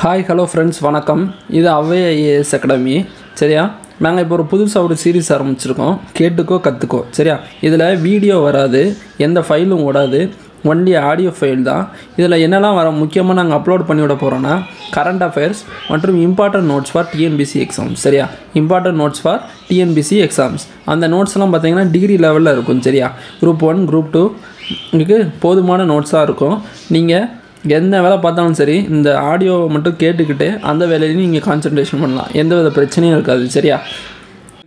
Hi, hello friends, welcome. This is AIAS Academy. Seriya, I will show you a series of videos. This video is a file. Only audio file da. Idhila enna varum mukkiyama naanga upload panniyoda porona current affairs மற்றும் important notes for TNPSC exams. சரியா important notes for TNPSC exams. அந்த notes எல்லாம் பாத்தீங்கன்னா degree level ல இருக்கும். சரியா group 1 group 2 க்கு போதுமான notes ஆ இருக்கும். நீங்க என்ன வேளை பார்த்தாலும் சரி இந்த ஆடியோ மட்டும் கேட்டுக்கிட்டே அந்த வேளையில நீங்க concentration பண்ணலாம். எந்தவித பிரச்சனையும் இருக்காது. சரியா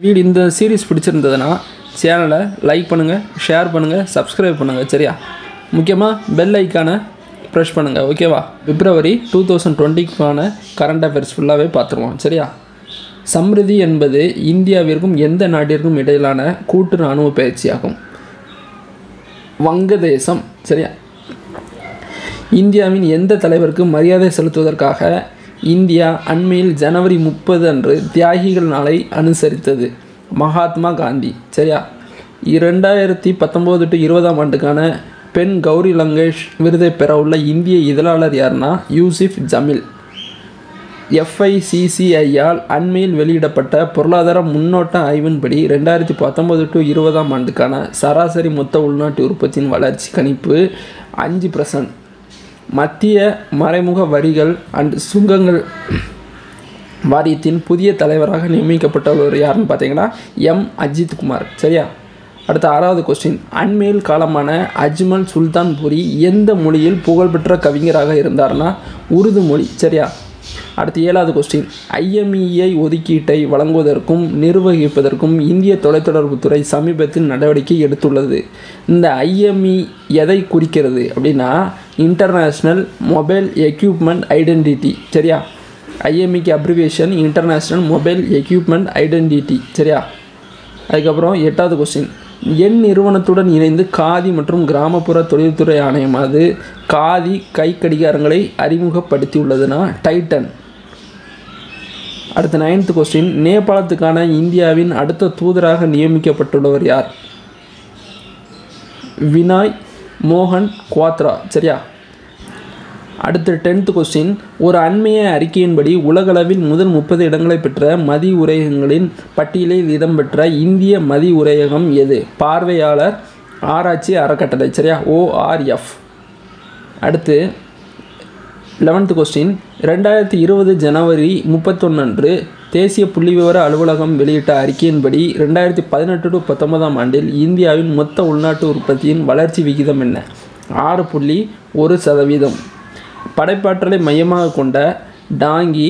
வீடியோ இந்த series பிடிச்சிருந்ததனா சேனலை லைக் பண்ணுங்க, ஷேர் பண்ணுங்க, subscribe பண்ணுங்க. சரியா முக்கியமா bell icon press பண்ணுங்க ஓகேவா February 2020 கான current affairs ஃபுல்லாவே பாத்துறோம் சரியா சம்ரிதி என்பது இந்தியாவிற்கும் எந்த நாட்டிற்கும் இடையிலான கூட்டு ராணுவ பயிற்சியாகும் வங்கதேசம் சரியா இந்தியாவின் எந்த தலைவருக்கு மரியாதை செலுத்துவதற்காக இந்தியா அண்மையில் ஜனவரி 30 அன்று தியாகிகள் நாளை அனுசரித்தது மகாத்மா காந்தி சரியா 2019 to 20 ஆம் ஆண்டுக்கான பெண் கௌரி லங்கேஷ் விருதை பெற உள்ள இந்திய இதழாளர் யார்னா யூசிஃப் ஜமீல் FICCI ஆல் அண்மையில் வெளியிடப்பட்ட பொருளாதார முன்னோட்ட ஆய்வின்படி 2019 to 20 ஆம் ஆண்டுக்கான சராசரி மொத்த உள்நாட்டு உற்பத்தியின் வளர்ச்சி கணிப்பு 5%. மத்திய மறைமுக வரிகள் சுங்கங்கள் வாரியத்தின் புதிய தலைவராக நியமிக்கப்பட்டவர் யார்னு பாத்தீங்கன்னா எம் அஜித் குமார் சரியா அடுத்து 6வது क्वेश्चन அண்மையில் காலமான அஜ்மல் சுல்தான் பூரி எந்த மொழியில் புகழ்பெற்ற கவிஞராக இருந்தார்னா உருது மொழி சரியா அடுத்து 7வது क्वेश्चन IMEI ஒதுக்கீட்டை வழங்குவதற்கும் நிர்வகிப்பதற்கும் இந்திய தொலைத்தொடர்பு துறை சமீபத்தில் நடவடிக்கை எடுத்துள்ளது இந்த IMEI எதை குறிக்கிறது அப்படினா இன்டர்நேஷனல் மொபைல் எக்யூப்மென்ட் ஐடென்டிட்டி சரியா IMEI க்கு abbreviation international mobile equipment identity சரியா அதுக்கு அப்புறம் 8வது क्वेश्चन என் நிறுவனத்துடன் இணைந்து காதி மற்றும் கிராமப்புற தொழில்துறை ஆணையமானது காதி கைக்கடிகாரங்களை அறிமுகப்படுத்தியுள்ளதுனா டைட்டன் அடுத்து 9th क्वेश्चन நேபாளத்துக்கான இந்தியாவின் அடுத்த தூதராக நியமிக்கப்பட்டுள்ளவர் யார் வினாய் மோகன் குவாத்ரா சரியா அடுத்து 10th क्वेश्चन ஒரு அண்மைய அறிக்கையின்படி உலகளவில் முதல் 30 இடங்களை பெற்ற மதி உரையகங்களின் பட்டியலில் இடம்பெற்ற இந்திய மதி உரையகம் எது பார்வையாளர் ஆராய்ச்சி அறக்கட்டளை சரியா ORF அடுத்து 11th क्वेश्चन 2020 ஜனவரி 31 அன்று தேசிய புள்ளிவிவர அலுவலகம் வெளியிட்ட அறிக்கையின்படி 2018 to 19 ஆம் ஆண்டில் இந்தியாவின் மொத்த உள்நாட்டு உற்பத்தியின் வளர்ச்சி விகிதம் என்ன 6.1% படைப்பாற்றலை மையமாக கொண்ட டாங்கி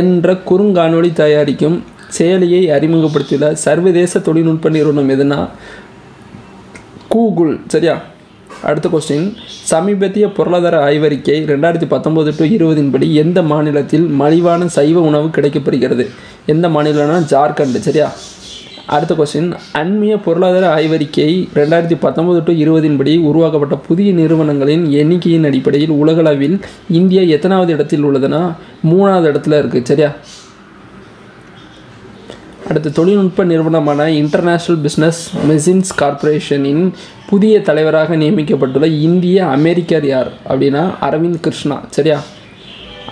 என்ற குறுங்காணொளி தயாரிக்கும் செயலியை அறிமுகப்படுத்தியுள்ள சர்வதேச தொழில்நுட்ப நிறுவனம் எதுனா கூகுள் சரியா அடுத்த क्वेश्चन சமீபத்திய பொருளாதார ஆய்வறிக்கை 2019 to 20 இன் படி எந்த மாநிலத்தில் மலிவான சைவ உணவு கிடைக்கப்படுகிறது எந்த மாநிலம்னா ஜார்க்கண்ட் சரியா அடுத்த क्वेश्चन அண்மைய பொருளாதார ஆய்வறிக்கை 2019 to 20 இன் படி உருவாக்கப்பட்ட புதிய நிறுவனங்களின் எண்ணிக்கையின் அடிப்படையில் உலகளவில் இந்தியா எத்தனாவது இடத்தில் உள்ளதுனா 3வது இடத்துல இருக்கு சரியா அடுத்து தொழில்நுட்ப நிறுவனமான இன்டர்நேஷனல் பிசினஸ் மெசின்ஸ் கார்ப்பரேஷனின் புதிய தலைவராக நியமிக்கப்பட்டுள்ள இந்திய அமெரிக்கர் யார் அப்படினா அரவிந்த் கிருஷ்ணா சரியா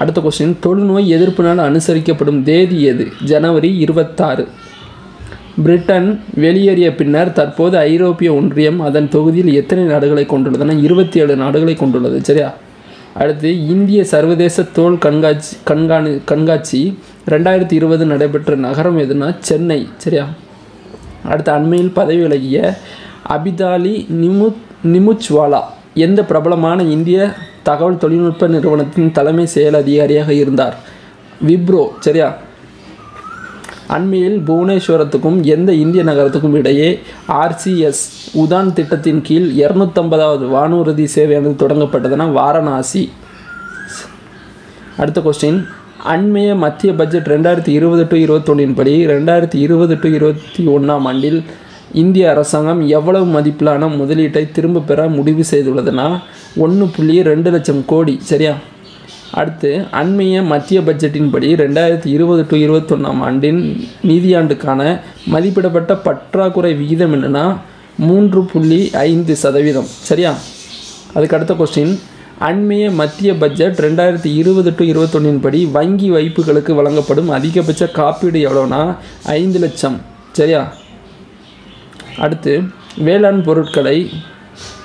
அடுத்த क्वेश्चन தொழுநோய் எதிர்ப்பு நாள் அனுசரிக்கப்படும் தேதி எது ஜனவரி 26 பிரிட்டன் வெளியேறிய பின்னர் தற்போது ஐரோப்பிய ஒன்றியம் அதன் தொகுதியில் எத்தனை நாடுகளை கொண்டுள்ளதுனா 27 நாடுகளை கொண்டுள்ளது சரியா அடுத்து இந்திய சர்வதேச தோல் கண்காட்சி 2020 நடைபெற்ற நகரம் எதுனா சென்னை சரியா அடுத்து அண்மையில் பதவி விலகிய அபிதாலி நிமுச்வாலா எந்த பிரபலமான இந்திய தகவல் தொழில்நுட்ப நிறுவனத்தின் தலைமை செயல் அதிகாரியாக இருந்தார் விப்ரோ சரியா அண்மையில் புவனேஸ்வரத்துக்கும் எந்த இந்திய நகரத்துக்கும் இடையே ஆர்சிஎஸ் உதான் திட்டத்தின் கீழ் 250வது வானூர்தி சேவையானது தொடங்கப்பட்டதுனா வாரணாசி அடுத்த क्वेश्चन அண்மைய மத்திய பட்ஜெட் 2020 to 21 இன் படி 2020 to 21 ஆம் ஆண்டில் இந்திய அரசாங்கம் எவ்வளவு மதிப்பிலான முதலீட்டை திரும்ப பெற முடிவு செய்துள்ளதுனா 1.2 லட்சம் கோடி சரியா அடுத்து அண்மைய மத்திய பட்ஜெட்டின் படி 2020 to 21 ஆம் ஆண்டின் நிதியாண்டுக்கான மதிப்பிடப்பட்ட பற்றாக்குறை விகிதம் என்னன்னா 3.5% சரியா அதுக்கு அடுத்த क्वेश्चन அண்மைய மத்திய பட்ஜெட் 2020 to 2021 படி வங்கி வைப்புகளுக்கு வழங்கப்படும் அதிகபட்ச காப்பீடு எவ்வளோனா 5 லட்சம். சரியா? அடுத்து வேளாண் பொருட்களை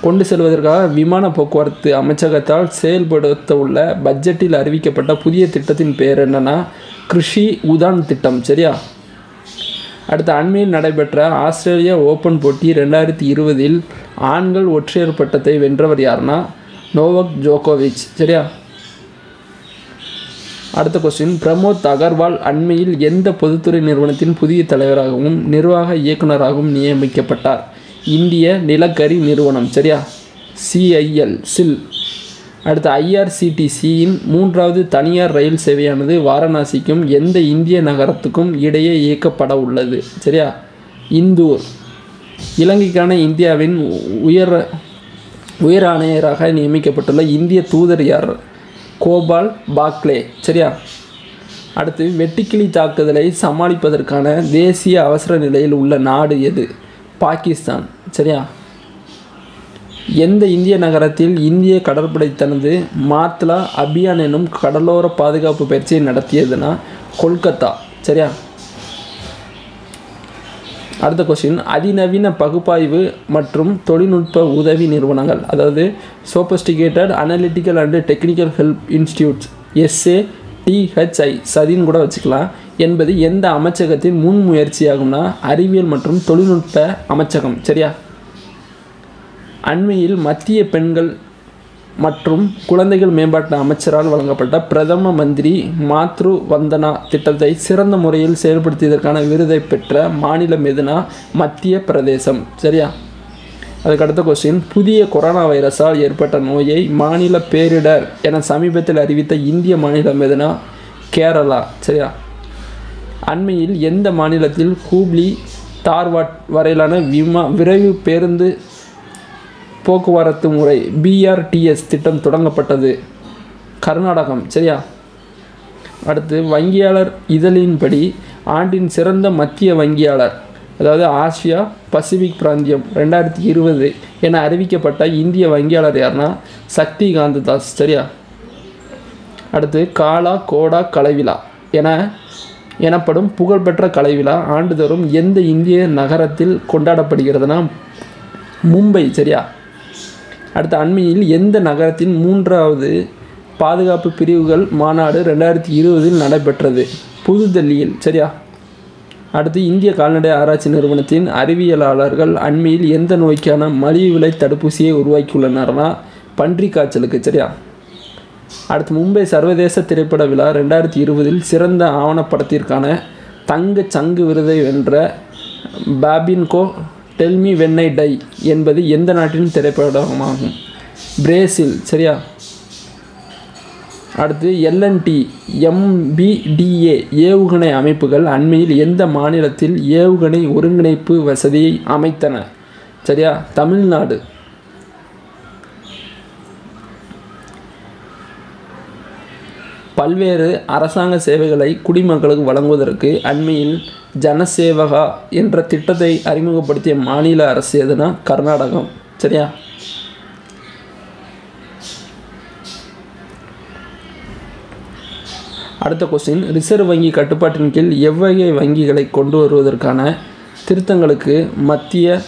கொண்டு செல்வதற்காக விமான போக்குவரத்து அமைச்சகத்தால் செயல்படுத்த உள்ள பட்ஜெட்டில் அறிவிக்கப்பட்ட புதிய திட்டத்தின் பெயர் என்னன்னா கிருஷி உதான் திட்டம். சரியா? அடுத்த அண்மையில் நடைபெற்ற ஆஸ்திரேலிய ஓப்பன் போட்டி 2020 ஆண்கள் ஒற்றையர் பட்டத்தை வென்றவர் யாருன்னா நோவக் ஜோகோவிச். சரியா? அடுத்த கொஸ்டின் பிரமோத் அகர்வால் அண்மையில் எந்த பொதுத்துறை நிறுவனத்தின் புதிய தலைவராகவும் நிர்வாக இயக்குநராகவும் நியமிக்கப்பட்டார்? இந்திய நிலக்கரி நிறுவனம். சரியா? சிஐஎல் சில். அடுத்த ஐஆர்சிடிசியின் 3வது தனியார் ரயில் சேவையானது வாரணாசிக்கும் எந்த இந்திய நகரத்துக்கும் இடையே இயக்கப்பட உள்ளது? சரியா? இந்தூர். இலங்கைக்கான இந்தியாவின் உயர் ஆணையராக நியமிக்கப்பட்டுள்ள இந்திய தூதர் யார்? கோபால் பாக்லே. சரியா? அடுத்து வெட்டுக்கிளி தாக்குதலை சமாளிப்பதற்கான தேசிய அவசர நிலையில் உள்ள நாடு எது? பாகிஸ்தான். சரியா? எந்த இந்திய நகரத்தில் இந்திய கடற்படை தனது மாத்லா அபியான் எனும் கடலோர பாதுகாப்பு பயிற்சியை நடத்தியதுன்னா கொல்கத்தா. சரியா? அடுத்த கொஸ்டின் அதிநவீன பகுப்பாய்வு மற்றும் தொழில்நுட்ப உதவி நிறுவனங்கள், அதாவது sophisticated analytical and technical help institutes SATHI சதின்னு கூட வச்சுக்கலாம் என்பது எந்த அமைச்சகத்தின் முன்முயற்சியாகும்னா அறிவியல் மற்றும் தொழில்நுட்ப அமைச்சகம். சரியா? அண்மையில் மத்திய பெண்கள் மற்றும் குழந்தைகள் மேம்பாட்டு அமைச்சரால் வழங்கப்பட்ட பிரதம மந்திரி மாத்ரு வந்தனா திட்டத்தை சிறந்த முறையில் செயல்படுத்தியதற்கான விருதை பெற்ற மாநிலம் எதுனா மத்திய பிரதேசம். சரியா? அதுக்கடுத்த கொஸ்டின் புதிய கொரோனா வைரஸால் ஏற்பட்ட நோயை மாநில பேரிடர் என சமீபத்தில் அறிவித்த இந்திய மாநிலம் எதுனா கேரளா. சரியா? அண்மையில் எந்த மாநிலத்தில் ஹூப்ளி தார்வாட் வரையிலான விரைவு பேருந்து போக்குவரத்து முறை BRTS திட்டம் தொடங்கப்பட்டது? கர்நாடகம். சரியா? அடுத்து வங்கியாளர் இதழின்படி ஆண்டின் சிறந்த மத்திய வங்கியாளர், அதாவது ஆசியா பசிபிக் பிராந்தியம் 2020 என அறிவிக்கப்பட்ட இந்திய வங்கியாளர் யாருன்னா சக்திகாந்த தாஸ். சரியா? அடுத்து காலா கோடா கலைவிழா எனப்படும் புகழ்பெற்ற கலைவிழா ஆண்டுதோறும் எந்த இந்திய நகரத்தில் கொண்டாடப்படுகிறதுனா மும்பை. சரியா? அடுத்த அண்மையில் எந்த நகரத்தின் 3வது பாதுகாப்பு பிரிவுகள் மாநாடு 2020 நடைபெற்றது? புதுடெல்லியில். சரியா? அடுத்து இந்திய கால்நடை ஆராய்ச்சி நிறுவனத்தின் அறிவியலாளர்கள் அண்மையில் எந்த நோய்க்கான மலிவு விலை தடுப்பூசியை உருவாக்கியுள்ளனர்னா பன்றி காய்ச்சலுக்கு. சரியா? அடுத்து மும்பை சர்வதேச திரைப்பட விழா 2020 சிறந்த ஆவணப்படத்திற்கான தங்க சங்கு விருதை வென்ற பாபின்கோ டெல்மி வெண்ணை டை என்பது எந்த நாட்டின் திரைப்படமாகும்? பிரேசில். சரியா? அடுத்து LNT MBDA ஏவுகணை அமைப்புகள் அண்மையில் எந்த மாநிலத்தில் ஏவுகணை ஒருங்கிணைப்பு வசதியை அமைத்தன? சரியா? தமிழ்நாடு. பல்வேறு அரசாங்க சேவைகளை குடிமக்களுக்கு வழங்குவதற்கு அண்மையில் ஜனசேவகா என்ற திட்டத்தை அறிமுகப்படுத்திய மாநில அரசு எதுனா கர்நாடகம். சரியா? அடுத்த கொஸ்டின் ரிசர்வ் வங்கி கட்டுப்பாட்டின் கீழ் எவ்வகை வங்கிகளை கொண்டு வருவதற்கான திருத்தங்களுக்கு மத்திய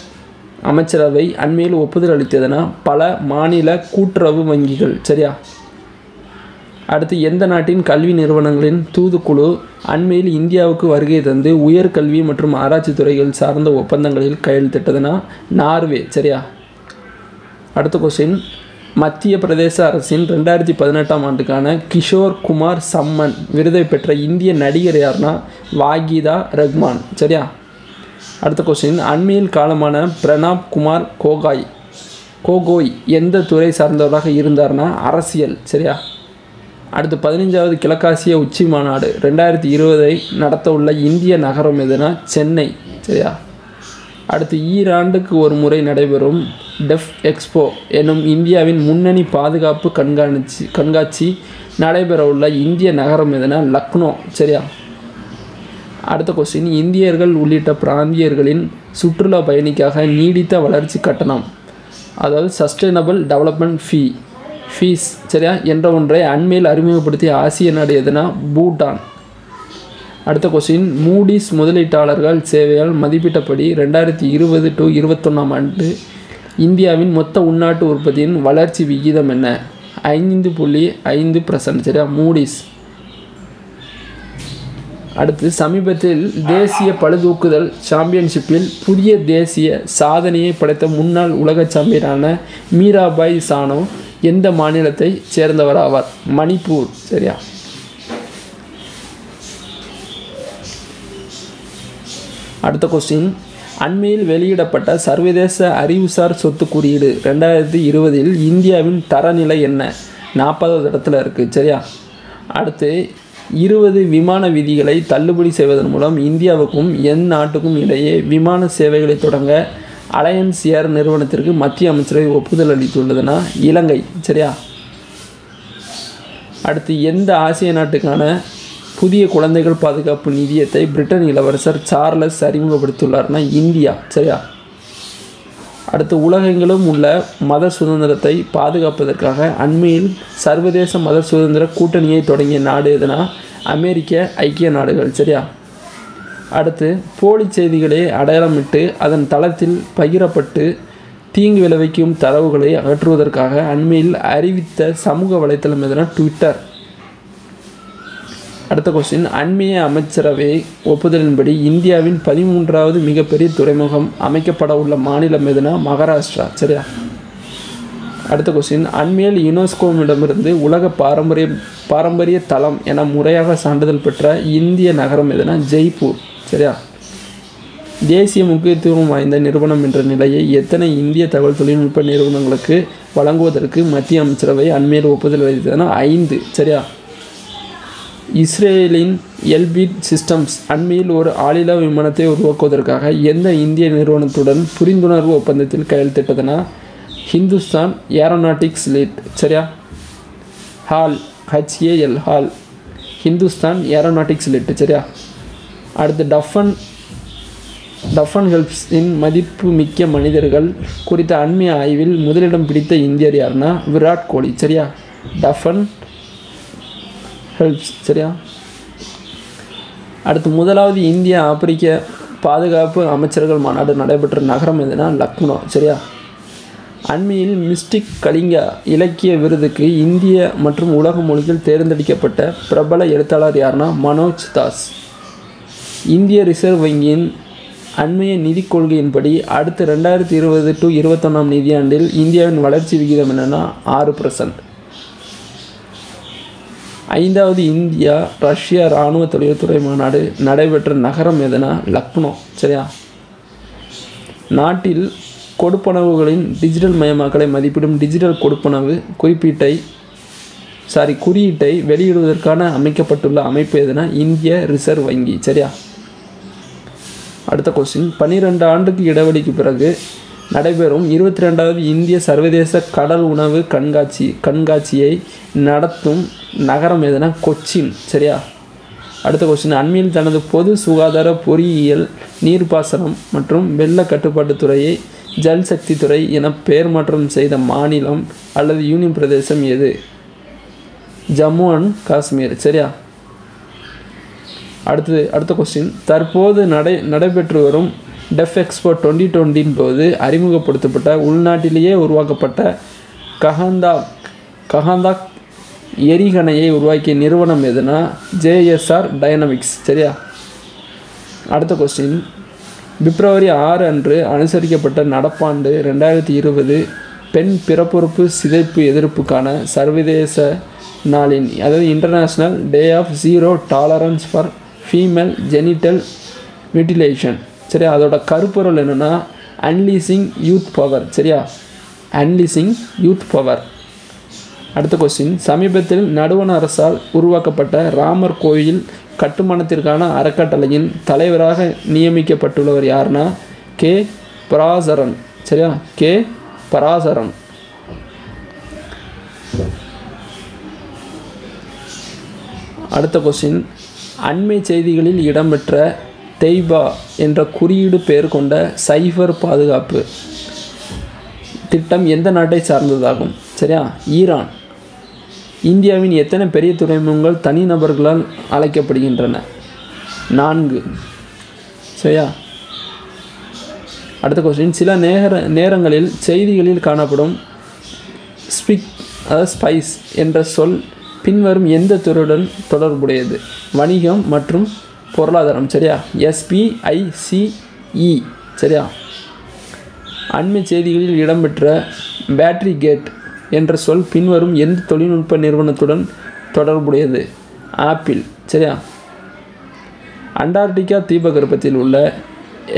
அமைச்சரவை அண்மையில் ஒப்புதல் அளித்ததுனா பல மாநில கூட்டுறவு வங்கிகள். சரியா? அடுத்து எந்த நாட்டின் கல்வி நிறுவனங்களின் தூதுக்குழு அண்மையில் இந்தியாவுக்கு வருகை தந்து உயர்கல்வி மற்றும் ஆராய்ச்சி துறைகள் சார்ந்த ஒப்பந்தங்களில் கையெழுத்திட்டதுனா நார்வே. சரியா? அடுத்த கொஸ்டின் மத்திய பிரதேச அரசின் 2018 ஆண்டுக்கான கிஷோர் குமார் சம்மன் விருதை பெற்ற இந்திய நடிகர் யார்னா வாகிதா ரஹ்மான். சரியா? அடுத்த கொஸ்டின் அண்மையில் காலமான பிரணாப் குமார் கோகோய் எந்த துறை சார்ந்தவராக இருந்தார்னா அரசியல். சரியா? அடுத்து 15வது கிழக்காசிய உச்சி மாநாடு 2020 நடத்த உள்ள இந்திய நகரம் எதுனா சென்னை. சரியா? அடுத்து ஈராண்டுக்கு ஒரு முறை நடைபெறும் டெஃப் எக்ஸ்போ எனும் இந்தியாவின் முன்னணி பாதுகாப்பு கண்காட்சி நடைபெற உள்ள இந்திய நகரம் எதுனா லக்னோ. சரியா? அடுத்த கொஸ்டின் இந்தியர்கள் உள்ளிட்ட பிராந்தியர்களின் சுற்றுலா பயணிக்காக நீடித்த வளர்ச்சி கட்டணம், அதாவது சஸ்டைனபிள் டெவலப்மெண்ட் ஃபீ fees சரியா என்ற ஒன்றை அண்மையில் அறிமுகப்படுத்திய ஆசிய நாடு எதுனா பூட்டான். அடுத்த கொஸ்டின், மூடிஸ் முதலீட்டாளர்கள் சேவையால் மதிப்பிட்டபடி 2020 to 2021 ஆண்டு இந்தியாவின் மொத்த உள்நாட்டு உற்பத்தியின் வளர்ச்சி விகிதம் என்ன? 5.5% சரியா மூடிஸ். அடுத்து சமீபத்தில் தேசிய பளுதூக்குதல் சாம்பியன்ஷிப்பில் புதிய தேசிய சாதனையை படைத்த முன்னாள் உலக சாம்பியனான மீராபாய் சானோ எந்த மாநிலத்தை சேர்ந்தவராவார்? மணிப்பூர் சரியா. அடுத்த கொஸ்டின், அண்மையில் வெளியிடப்பட்ட சர்வதேச அறிவுசார் சொத்து குறியீடு 2020 இந்தியாவின் தரநிலை என்ன? 40வது இடத்துல இருக்குது சரியா. அடுத்து 20 விமான விதிகளை தள்ளுபடி செய்வதன் மூலம் இந்தியாவுக்கும் என் நாட்டுக்கும் இடையே விமான சேவைகளை தொடங்க அலையன்ஸ் ஏர் நிறுவனத்திற்கு மத்திய அமைச்சரவை ஒப்புதல் அளித்துள்ளதுன்னா இலங்கை சரியா. அடுத்து எந்த ஆசிய நாட்டுக்கான புதிய குழந்தைகள் பாதுகாப்பு நிதியத்தை பிரிட்டன் இளவரசர் சார்லஸ் அறிமுகப்படுத்தியுள்ளார்னா இந்தியா சரியா. அடுத்து உலகெங்கிலும் உள்ள மத சுதந்திரத்தை பாதுகாப்பதற்காக அண்மையில் சர்வதேச மத சுதந்திர கூட்டணியை தொடங்கிய நாடு எதுனா அமெரிக்க ஐக்கிய நாடுகள் சரியா. அடுத்து போலி செய்திகளை அடையாளமிட்டு அதன் தளத்தில் பகிரப்பட்டு தீங்கு விளைவிக்கும் தரவுகளை அகற்றுவதற்காக அண்மையில் அறிவித்த சமூக வலைத்தளம் எதுனா ட்விட்டர். அடுத்த கொஸ்டின், அண்மைய அமைச்சரவை ஒப்புதலின்படி இந்தியாவின் 13வது மிகப்பெரிய துறைமுகம் அமைக்கப்பட உள்ள மாநிலம் எதுனா மகாராஷ்டிரா சரியா. அடுத்த கொஸ்டின், அண்மையில் யுனெஸ்கோவிடமிருந்து உலக பாரம்பரிய தளம் என முறையாக சான்றிதழ் பெற்ற இந்திய நகரம் எதுனா ஜெய்ப்பூர் சரியா. தேசிய முக்கியத்துவம் வாய்ந்த நிறுவனம் என்ற நிலையை எத்தனை இந்திய தகவல் தொழில்நுட்ப நிறுவனங்களுக்கு வழங்குவதற்கு மத்திய அமைச்சரவை அண்மையில் ஒப்புதல் அளித்ததுன்னா 5 சரியா. இஸ்ரேலின் எல்பிட் சிஸ்டம்ஸ் அண்மையில் ஒரு ஆளில்லா விமானத்தை உருவாக்குவதற்காக எந்த இந்திய நிறுவனத்துடன் புரிந்துணர்வு ஒப்பந்தத்தில் கையெழுத்திட்டதுன்னா ஹிந்துஸ்தான் ஏரோநாட்டிக்ஸ் லிட் சரியா. Hall HAL hall Hindustan Aeronautics Ltd சரியா. அடுத்து டஃபன் ஹெல்ப்ஸின் மதிப்பு மிக்க மனிதர்கள் குறித்த அண்மைய ஆய்வில் முதலிடம் பிடித்த இந்தியர் யாருன்னா விராட் கோலி சரியா. டஃபன் ஹெல்ப்ஸ் சரியா. அடுத்து 1வது இந்திய ஆப்பிரிக்க பாதுகாப்பு அமைச்சர்கள் மாநாடு நடைபெற்ற நகரம் எதுனா லக்னோ சரியா. அண்மையில் மிஸ்டிக் கலிங்கா இலக்கிய விருதுக்கு இந்திய மற்றும் உலக மொழியில் தேர்ந்தெடுக்கப்பட்ட பிரபல எழுத்தாளர் யாருன்னா மனோஜ் தாஸ். இந்திய ரிசர்வ் வங்கியின் அண்மைய நிதி கொள்கையின்படி அடுத்த 2020 to 2021 நிதியாண்டில் இந்தியாவின் வளர்ச்சி விகிதம் என்னென்னா 6%. 5வது இந்தியா ரஷ்யா இராணுவ தொழில்துறை மாநாடு நடைபெற்ற நகரம் எதுனா லக்னோ சரியா. நாட்டில் கொடுப்பனவுகளின் டிஜிட்டல் மயமாக்கலை மதிப்பிடும் டிஜிட்டல் கொடுப்பனவு குறியீட்டை வெளியிடுவதற்கான அமைக்கப்பட்டுள்ள அமைப்பு எதுனா இந்திய ரிசர்வ் வங்கி சரியா. அடுத்த கொஸ்டின், 12 ஆண்டுக்கு இடைவெளிக்கு பிறகு நடைபெறும் 22வது இந்திய சர்வதேச கடல் உணவு கண்காட்சியை நடத்தும் நகரம் எதுனா கொச்சின் சரியா. அடுத்த கொஸ்டின், அண்மையில் தனது பொது சுகாதார பொறியியல் நீர்ப்பாசனம் மற்றும் வெள்ள கட்டுப்பாட்டுத் துறையை ஜல்சக்தி துறை என பெயர் மாற்றம் செய்த மாநிலம் அல்லது யூனியன் பிரதேசம் எது? ஜம்மு அண்ட் காஷ்மீர் சரியா. அடுத்த கொஸ்டின், தற்போது நடைபெற்று வரும் டெஃப் எக்ஸ்போ 2020 போது அறிமுகப்படுத்தப்பட்ட உள்நாட்டிலேயே உருவாக்கப்பட்ட கஹந்தாக் எரிகணையை உருவாக்கிய நிறுவனம் எதுனா JSR டைனமிக்ஸ் சரியா. அடுத்த கொஸ்டின், பிப்ரவரி 6 அன்று அனுசரிக்கப்பட்ட நடப்பாண்டு 2020 பெண் பிறப்புறுப்பு சிதைப்பு எதிர்ப்புக்கான சர்வதேச நாளின் அதாவது International Day of Zero Tolerance for Female Genital Mutilation சரியா. அதோட கருப்பொருள் என்னென்னா அன்லீசிங் யூத் பவர் சரியா. Unleashing youth power. அடுத்த கொஸ்டின், சமீபத்தில் நடுவண் அரசால் உருவாக்கப்பட்ட ராமர் கோயில் கட்டுமானத்திற்கான அறக்கட்டளையின் தலைவராக நியமிக்கப்பட்டுள்ளவர் யாருன்னா K பராசரன் சரியா. K பராசரன். அடுத்த கொஸ்டின், அண்மை செய்திகளில் இடம்பெற்ற தெய்பா என்ற குறியீடு பெயர் கொண்ட சைபர் பாதுகாப்பு திட்டம் எந்த நாட்டை சார்ந்ததாகும் சரியா? ஈரான். இந்தியாவின் எத்தனை பெரிய துறைமுகங்கள் தனிநபர்களால் அழைக்கப்படுகின்றன? 4. சரியா? அடுத்த கொஸ்டின், சில நேரங்களில் செய்திகளில் காணப்படும் ஸ்பைஸ் என்ற சொல் பின்வரும் எந்த துறையுடன் தொடர்புடையது? வணிகம் மற்றும் பொருளாதாரம். சரியா? SPICE. சரியா? அண்மை செய்திகளில் இடம்பெற்ற பேட்டரி கேட் என்ற சொல் பின்வரும் எந்த தொழில்நுட்ப நிறுவனத்துடன் தொடர்புடையது? ஆப்பிள். சரியா? அண்டார்டிகா தீபகற்பத்தில் உள்ள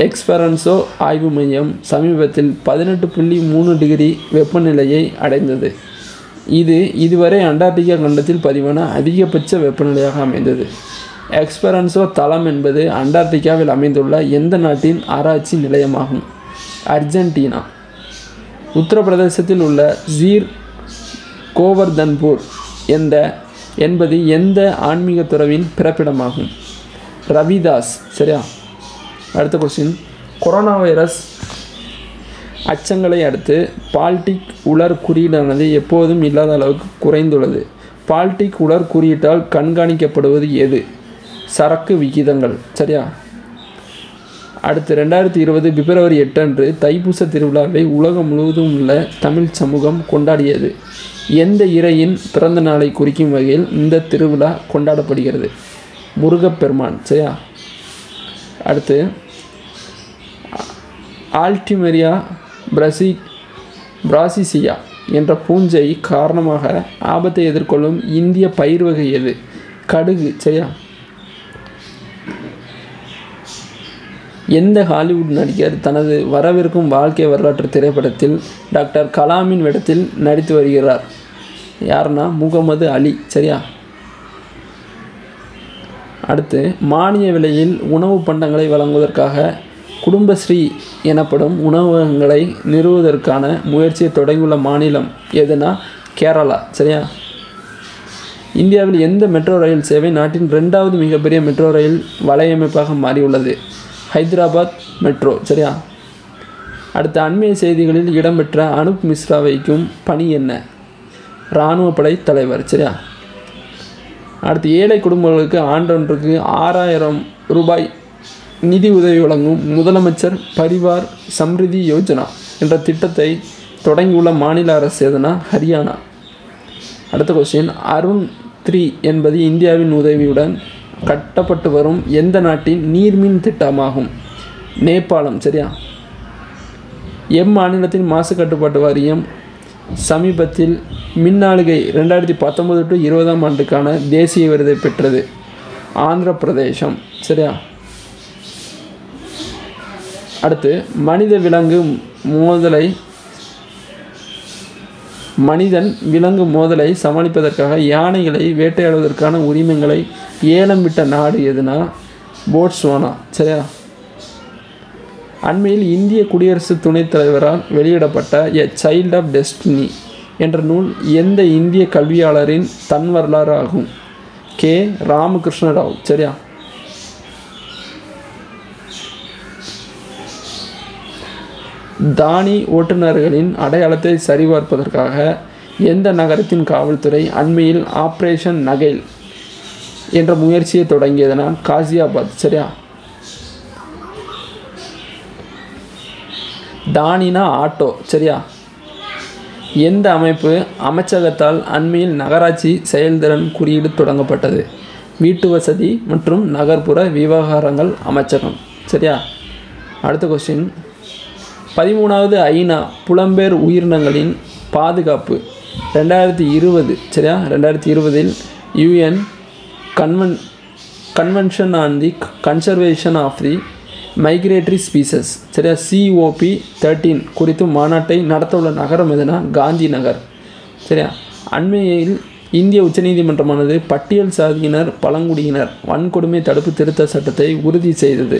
எக்ஸ்பெரன்சோ ஆய்வு மையம் சமீபத்தில் 18.3 டிகிரி வெப்பநிலையை அடைந்தது. இதுவரை அண்டார்டிகா கண்டத்தில் பதிவான அதிகபட்ச வெப்பநிலையாக அமைந்தது. எக்ஸ்பெரன்சோ தளம் என்பது அண்டார்டிகாவில் அமைந்துள்ள எந்த நாட்டின் ஆராய்ச்சி நிலையமாகும்? அர்ஜென்டினா. உத்தரப்பிரதேசத்தில் உள்ள ஜீர் கோவர்தன்பூர் என்பது எந்த ஆன்மீக துறவின் பிறப்பிடமாகும்? ரவிதாஸ். சரியா? அடுத்த கொஸ்டின், கொரோனா வைரஸ் அச்சங்களை அடுத்து பால்டிக் உலர் குறியீடானது எப்போதும் இல்லாத அளவுக்கு குறைந்துள்ளது. பால்டிக் உலர் குறியீட்டால் கண்காணிக்கப்படுவது எது? சரக்கு விகிதங்கள். சரியா? அடுத்து 2020 பிப்ரவரி 8 அன்று தைப்பூச திருவிழாவை உலகம் முழுவதும் உள்ள தமிழ் சமூகம் கொண்டாடியது. எந்த இறையின் பிறந்த நாளை குறிக்கும் வகையில் இந்த திருவிழா கொண்டாடப்படுகிறது? முருகப்பெருமான். சரியா? அடுத்து ஆல்டிமெரியா பிராசிசியா என்ற பூஞ்சை காரணமாக ஆபத்தை எதிர்கொள்ளும் இந்திய பயிர் வகை எது? கடுகு. சரியா? எந்த ஹாலிவுட் நடிகர் தனது வரவிருக்கும் வாழ்க்கை வரலாற்று திரைப்படத்தில் டாக்டர் கலாமின் வேடத்தில் நடித்து வருகிறார்? யாருன்னா முகமது அலி. சரியா? அடுத்து மானிய விலையில் உணவு பண்டங்களை வழங்குவதற்காக குடும்பஸ்ரீ எனப்படும் உணவகங்களை நிறுவுவதற்கான முயற்சியை தொடங்கியுள்ள மாநிலம் எதுனா? கேரளா. சரியா? இந்தியாவில் எந்த மெட்ரோ ரயில் சேவை நாட்டின் 2வது மிகப்பெரிய மெட்ரோ ரயில் வலையமைப்பாக மாறியுள்ளது? ஹைதராபாத் மெட்ரோ. சரியா? அடுத்த அண்மைய செய்திகளில் இடம்பெற்ற அனுப் மிஸ்ரா வைக்கும் பணி என்ன? இராணுவ படை தலைவர். சரியா? அடுத்து ஏழை குடும்பங்களுக்கு ஆண்டொன்றுக்கு 6000 ரூபாய் நிதி உதவி வழங்கும் முதலமைச்சர் பரிவார் சம்ரிதி யோஜனா என்ற திட்டத்தை தொடங்கியுள்ள மாநில அரசு எதுனா? ஹரியானா. அடுத்த கொஸ்டின், அருண் 3 என்பது இந்தியாவின் உதவியுடன் கட்டப்பட்டு வரும் எந்த நாட்டின் நீர்மின் திட்டமாகும்? நேபாளம். சரியா? மாநிலத்தின் மாசு கட்டுப்பாட்டு வாரியம் சமீபத்தில் மின்னாளுகை 2019 to 2020 தேசிய விருதை பெற்றது? ஆந்திர பிரதேசம். சரியா? அடுத்து மனிதன் விலங்கு மோதலை சமாளிப்பதற்காக யானைகளை வேட்டையாடுவதற்கான உரிமங்களை ஏலம் விட்ட நாடு எதுனா? போட்ஸ்வானா. சரியா? அண்மையில் இந்திய குடியரசு துணைத் தலைவரால் வெளியிடப்பட்ட எ சைல்ட் ஆஃப் டெஸ்டினி என்ற நூல் எந்த இந்திய கல்வியாளரின் தன் வரலாறு ஆகும்? கே ராமகிருஷ்ண ராவ். சரியா? தானி ஓட்டுநர்களின் அடையாளத்தை சரிபார்ப்பதற்காக எந்த நகரத்தின் காவல்துறை அண்மையில் ஆப்ரேஷன் நகைல் என்ற முயற்சியை தொடங்கியதுனா? காசியாபாத். சரியா? தானினா ஆட்டோ. சரியா? எந்த அமைப்பு அமைச்சகத்தால் அண்மையில் நகராட்சி செயல்திறன் குறியீடு தொடங்கப்பட்டது? வீட்டு வசதி மற்றும் நகர்ப்புற விவகாரங்கள் அமைச்சகம். சரியா? அடுத்த கொஸ்டின், 13வது ஐநா புலம்பெயர் உயிரினங்களின் பாதுகாப்பு 2020. சரியா? 2020இல் UN convention on the conservation of the migratory species. சரியா? COP 13 குறித்து மாநாட்டை நடத்தவுள்ள நகரம் எதுனா? காந்தி நகர். சரியா? அண்மையில் இந்திய உச்சநீதிமன்றமானது பட்டியல் சாதியினர் பழங்குடியினர் வன்கொடுமை தடுப்பு திருத்த சட்டத்தை உறுதி செய்தது.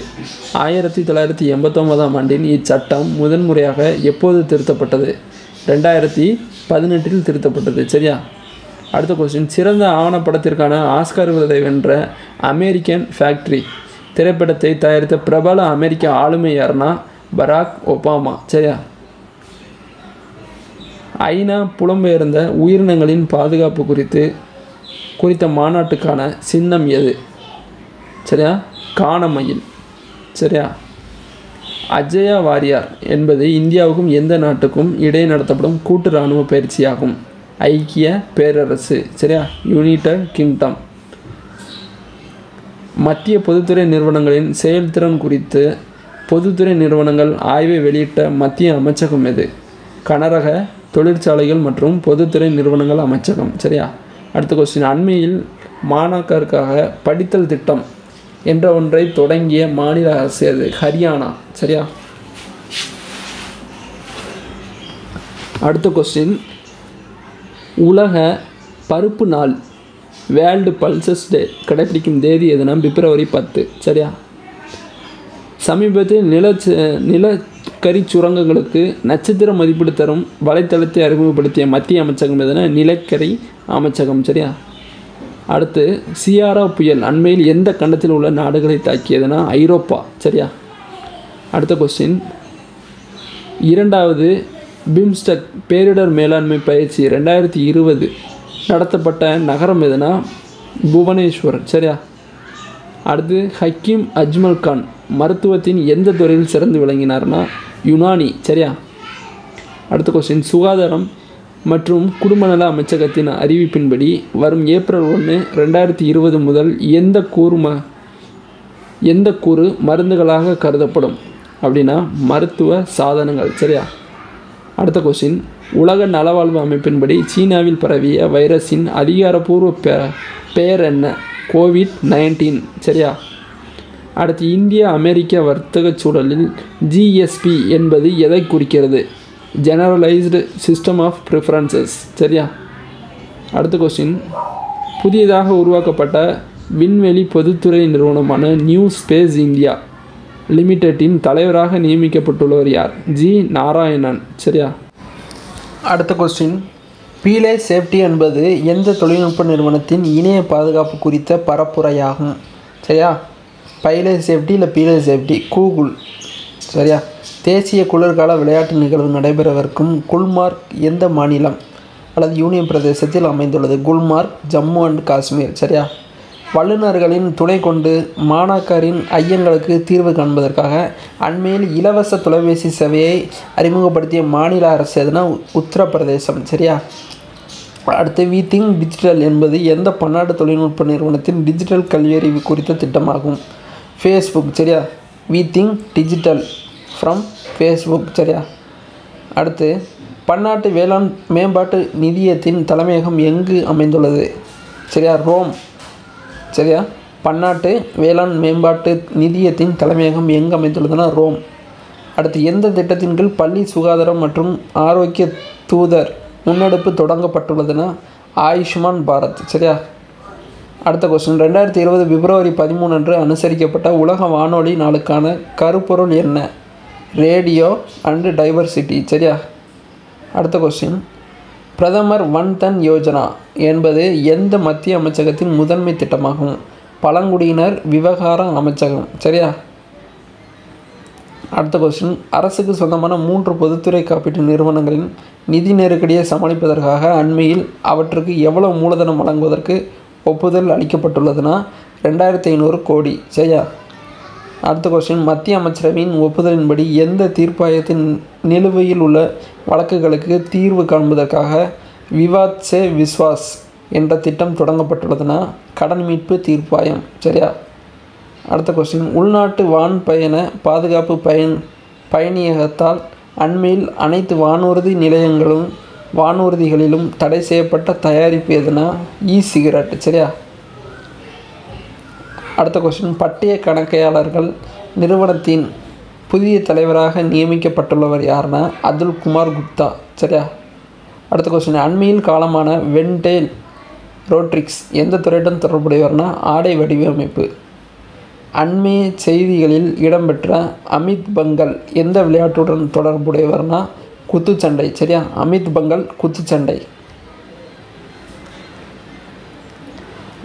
1989 ஆண்டின் இச்சட்டம் முதன்முறையாக எப்போது திருத்தப்பட்டது? 2018இல் திருத்தப்பட்டது. சரியா? அடுத்த கொஸ்டின், சிறந்த ஆவணப்படத்திற்கான ஆஸ்கார் விருதை வென்ற அமெரிக்கன் ஃபேக்ட்ரி திரைப்படத்தை தயாரித்த பிரபல அமெரிக்க ஆளுமை யார்னா? Barack Obama. சரியா? ஐநா புலம்பெயர்ந்த உயிரினங்களின் பாதுகாப்பு குறித்த மாநாட்டுக்கான சின்னம் எது? சரியா, காணமயில். சரியா, அஜயா வாரியார் என்பது இந்தியாவுக்கும் எந்த நாட்டுக்கும் இடையே நடத்தப்படும் கூட்டு இராணுவ பயிற்சியாகும். ஐக்கிய பேரரசு, சரியா, யுனைடட் கிங்டம். மத்திய பொதுத்துறை நிறுவனங்களின் செயல்திறன் குறித்து பொதுத்துறை நிறுவனங்கள் ஆய்வை வெளியிட்ட மத்திய அமைச்சகம் எது? கனரக தொழிற்சாலைகள் மற்றும் பொதுத்துறை நிறுவனங்கள் அமைச்சகம். சரியா, அடுத்த கொஸ்டின், அண்மையில் மாணாக்கருக்காக படித்தல் திட்டம் என்ற ஒன்றை தொடங்கிய மாநில அரசு எது? ஹரியானா. சரியா, அடுத்த கொஸ்டின், உலக பருப்பு நாள் வேர்ல்டு பல்சஸ் டே கடைப்பிடிக்கும் தேதி எதுனா? பிப்ரவரி 10. சரியா, சமீபத்தில் நிலக்கரி சுரங்கங்களுக்கு நட்சத்திர மதிப்பீடு தரும் வலைத்தளத்தை அறிமுகப்படுத்திய மத்திய அமைச்சகம் எதுனா? நிலக்கரி அமைச்சகம். சரியா, அடுத்து சியாரா புயல் அண்மையில் எந்த கண்டத்தில் உள்ள நாடுகளை தாக்கியதுனா? ஐரோப்பா. சரியா, அடுத்த கொஸ்டின், 2வது பிம்ஸ்டெக் பேரிடர் மேலாண்மை பயிற்சி 2020 நடத்தப்பட்ட நகரம் எதுனா? புவனேஸ்வர். சரியா, அடுத்து ஹக்கீம் அஜ்மல் கான் மருத்துவத்தின் எந்த துறையில் சிறந்து விளங்கினார்னா? யுனானி. சரியா, அடுத்த கொஸ்டின், சுகாதாரம் மற்றும் குடும்பநல அமைச்சகத்தின் அறிவிப்பின்படி வரும் ஏப்ரல் 1, 2020 முதல் எந்த கூறு மருந்துகளாக கருதப்படும் அப்படின்னா? மருத்துவ சாதனங்கள். சரியா, அடுத்த கொஸ்டின், உலக நலவாழ்வு அமைப்பின்படி சீனாவில் பரவிய வைரஸின் அதிகாரப்பூர்வ பெயர் என்ன? கோவிட்-19. சரியா, அடுத்து இந்திய அமெரிக்க வர்த்தக சூழலில் ஜிஎஸ்பி என்பது எதை குறிக்கிறது? Generalised system of preferences. சரியா, அடுத்த கொஸ்டின், புதியதாக உருவாக்கப்பட்ட விண்வெளி பொதுத்துறை நிறுவனமான நியூ ஸ்பேஸ் இந்தியா லிமிடெட்டின் தலைவராக நியமிக்கப்பட்டுள்ளவர் யார்? G. நாராயணன். சரியா, அடுத்த கொஸ்டின், பீலே சேஃப்டி என்பது எந்த தொழில்நுட்ப நிறுவனத்தின் இணைய பாதுகாப்பு குறித்த பரப்புரையாகும்? சரியா, பைலே சேஃப்டி இல்லை பீலே சேஃப்டி, கூகுள். சரியா, தேசிய குளிர்கால விளையாட்டு நிகழ்வு நடைபெறவிருக்கும் குல்மார்க் எந்த மாநிலம் அல்லது யூனியன் பிரதேசத்தில் அமைந்துள்ளது? குல்மார்க், ஜம்மு அண்ட் காஷ்மீர். சரியா, வல்லுநர்களின் துணை கொண்டு மாணாக்கரின் ஐயங்களுக்கு தீர்வு காண்பதற்காக அண்மையில் இலவச தொலைபேசி சேவையை அறிமுகப்படுத்திய மாநில அரசு எதுனா? உத்தரப்பிரதேசம். சரியா, அடுத்து வி திங்க் டிஜிட்டல் என்பது எந்த பன்னாட்டு தொழில்நுட்ப நிறுவனத்தின் டிஜிட்டல் கல்வியறிவு குறித்த திட்டமாகும்? ஃபேஸ்புக். சரியா, we think digital from Facebook. சரியா, அடுத்து பன்னாட்டு வேளாண் மேம்பாட்டு நிதியத்தின் தலைமையகம் எங்கு அமைந்துள்ளது? சரியா, ரோம். சரியா, பன்னாட்டு வேளாண் மேம்பாட்டு நிதியத்தின் தலைமையகம் எங்கு அமைந்துள்ளதுன்னா? ரோம். அடுத்து எந்த திட்டத்தின் கீழ் பள்ளி சுகாதாரம் மற்றும் ஆரோக்கிய தூதர் முன்னெடுப்பு தொடங்கப்பட்டுள்ளதுன்னா? ஆயுஷ்மான் பாரத். சரியா, அடுத்த கொஸ்டின், 2020 பிப்ரவரி 13 அன்று அனுசரிக்கப்பட்ட உலக வானொலி நாளுக்கான கருப்பொருள் என்ன? Radio and diversity. சரியா, அடுத்த கொஸ்டின், பிரதமர் வன் தன் யோஜனா என்பது எந்த மத்திய அமைச்சகத்தின் முதன்மை திட்டமாகும்? பழங்குடியினர் விவகார அமைச்சகம். சரியா, அடுத்த கொஸ்டின், அரசுக்கு சொந்தமான 3 பொதுத்துறை காப்பீட்டு நிறுவனங்களின் நிதி நெருக்கடியை சமாளிப்பதற்காக அண்மையில் அவற்றுக்கு எவ்வளவு மூலதனம் வழங்குவதற்கு ஒப்புதல் அளிக்கப்பட்டுள்ளதுன்னா? 2500 கோடி. சரியா, அடுத்த கொஸ்டின், மத்திய அமைச்சரவையின் ஒப்புதலின்படி எந்த தீர்ப்பாயத்தின் நிலுவையில் உள்ள வழக்குகளுக்கு தீர்வு காண்பதற்காக விவாத் சே விஸ்வாஸ் என்ற திட்டம் தொடங்கப்பட்டுள்ளதுன்னா? கடன் மீட்பு தீர்ப்பாயம். சரியா, அடுத்த கொஸ்டின், உள்நாட்டு வான் பயண பாதுகாப்பு பயணியகத்தால் அண்மையில் அனைத்து வானூர்திகளிலும் தடை செய்யப்பட்ட தயாரிப்பு எதுனா? E-சிகரெட். சரியா, அடுத்த கொஸ்டின், பட்டிய கணக்கையாளர்கள் நிறுவனத்தின் புதிய தலைவராக நியமிக்கப்பட்டுள்ளவர் யார்னா? அதுல் குமார் குப்தா. சரியா, அடுத்த கொஸ்டின், அண்மையில் காலமான வெண்டேல் ரோட்ரிக்ஸ் எந்த துறையுடன் தொடர்புடையவர்னா? ஆடை வடிவமைப்பு. அண்மைய செய்திகளில் இடம்பெற்ற அமித் பங்கல் எந்த விளையாட்டுடன் தொடர்புடையவர்னா? குத்துச்சண்டை. சரியா, அமித் பங்கல் குத்துச்சண்டை.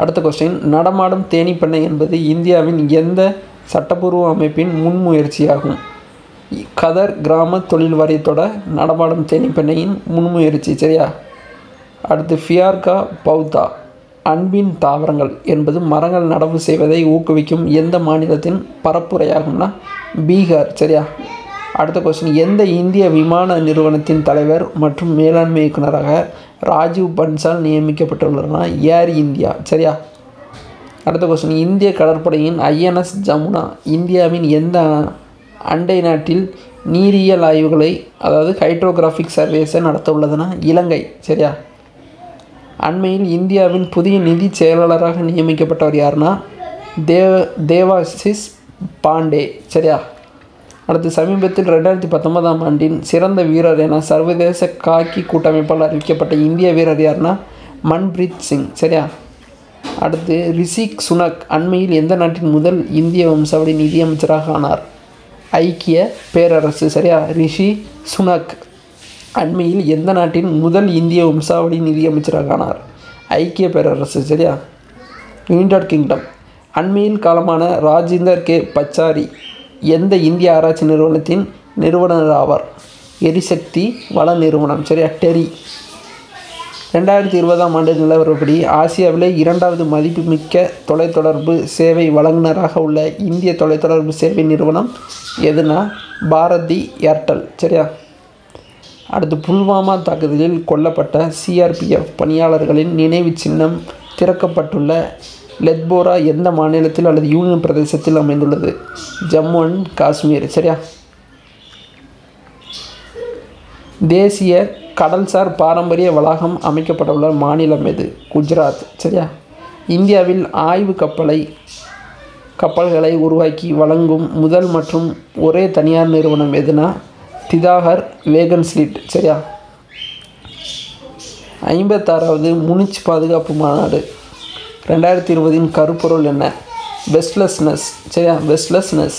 அடுத்த கொஸ்டின், நடமாடும் தேனீ பண்ணை என்பது இந்தியாவின் எந்த சட்டப்பூர்வ அமைப்பின் முன்முயற்சியாகும்? கதர் கிராம தொழில் வாரியத்தோட நடமாடும் தேனிப்பெண்ணையின் முன்முயற்சி சரியா. அடுத்து ஃபியார்கா பௌத்தா அன்பின் தாவரங்கள் என்பது மரங்கள் நடவு செய்வதை ஊக்குவிக்கும் எந்த மாநிலத்தின் பரப்புரையாகும்னா பீகார் சரியா. அடுத்த கொஸ்டின், எந்த இந்திய விமான நிறுவனத்தின் தலைவர் மற்றும் மேலாண்மை இயக்குநராக ராஜீவ் பன்சால் நியமிக்கப்பட்டுள்ளனா ஏர் இந்தியா சரியா. அடுத்த கொஸ்டின், இந்திய கடற்படையின் ஐஎன்எஸ் ஜமுனா இந்தியாவின் எந்த அண்டை நாட்டில் நீரியல் ஆய்வுகளை அதாவது ஹைட்ரோகிராஃபிக் சர்வேஸை நடத்த உள்ளதுன்னா இலங்கை சரியா. அண்மையில் இந்தியாவின் புதிய நிதி செயலாளராக நியமிக்கப்பட்டவர் யாருன்னா தேவாசிஸ் பாண்டே சரியா. அடுத்து சமீபத்தில் 2019ஆம் ஆண்டின் சிறந்த வீரர் என சர்வதேச காக்கி கூட்டமைப்பால் அறிவிக்கப்பட்ட இந்திய வீரர் யாருன்னா மன்பிரீத் சிங் சரியா. அடுத்து ரிஷி சுனக் அண்மையில் எந்த நாட்டின் முதல் இந்திய வம்சாவளி நிதியமைச்சராக ஆனார் ஐக்கிய பேரரசு சரியா. ரிஷி சுனக் அண்மையில் எந்த நாட்டின் முதல் இந்திய வம்சாவளி நிதியமைச்சராக ஆனார் ஐக்கிய பேரரசு சரியா. யுனைடெட் கிங்டம் அண்மையில் காலமான ராஜேந்தர் கே பச்சாரி எந்த இந்திய ஆராய்ச்சி நிறுவனத்தின் நிறுவனர் ஆவார் எரிசக்தி வள நிறுவனம் சரியா டெரி. 2020ஆம் ஆண்டு நிலவரப்படி ஆசியாவிலே 2வது மதிப்புமிக்க தொலைத்தொடர்பு சேவை வழங்குனராக உள்ள இந்திய தொலைத்தொடர்பு சேவை நிறுவனம் எதுனா பாரதி ஏர்டெல் சரியா. அடுத்து புல்வாமா தாக்குதலில் கொல்லப்பட்ட சிஆர்பிஎஃப் பணியாளர்களின் நினைவு சின்னம் திறக்கப்பட்டுள்ள லெத்போரா எந்த மாநிலத்தில் அல்லது யூனியன் பிரதேசத்தில் அமைந்துள்ளது ஜம்மு அண்ட் காஷ்மீர் சரியா. தேசிய கடல்சார் பாரம்பரிய வளாகம் அமைக்கப்பட்டுள்ள மாநிலம் எது குஜராத் சரியா. இந்தியாவில் ஆய்வு கப்பல்களை உருவாக்கி வழங்கும் முதல் மற்றும் ஒரே தனியார் நிறுவனம் எதுனா திதாகர் வேகன்ஸ்லிட் சரியா. 56வது முனிச் பாதுகாப்பு மாநாடு 2020இன் கருப்பொருள் என்ன வெஸ்ட்லெஸ்னஸ் சரியா வெஸ்ட்லெஸ்னஸ்.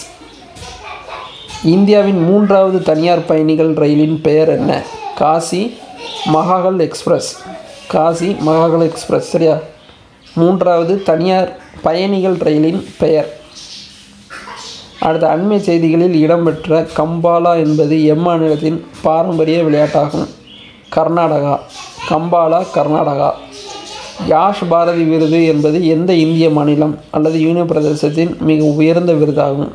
இந்தியாவின் 3வது தனியார் பயணிகள் ரயிலின் பெயர் என்ன காசி மகாகல் எக்ஸ்பிரஸ் காசி மகாகல் எக்ஸ்பிரஸ் சரியா. 3வது தனியார் பயணிகள் ரயிலின் பெயர். அடுத்த அண்மை செய்திகளில் இடம்பெற்ற கம்பாலா என்பது எம்மாநிலத்தின் பாரம்பரிய விளையாட்டாகும் கர்நாடகா கம்பாலா கர்நாடகா. யாஷ் பாரதி விருது என்பது எந்த இந்திய மாநிலம் அல்லது யூனியன் பிரதேசத்தின் மிக உயர்ந்த விருதாகும்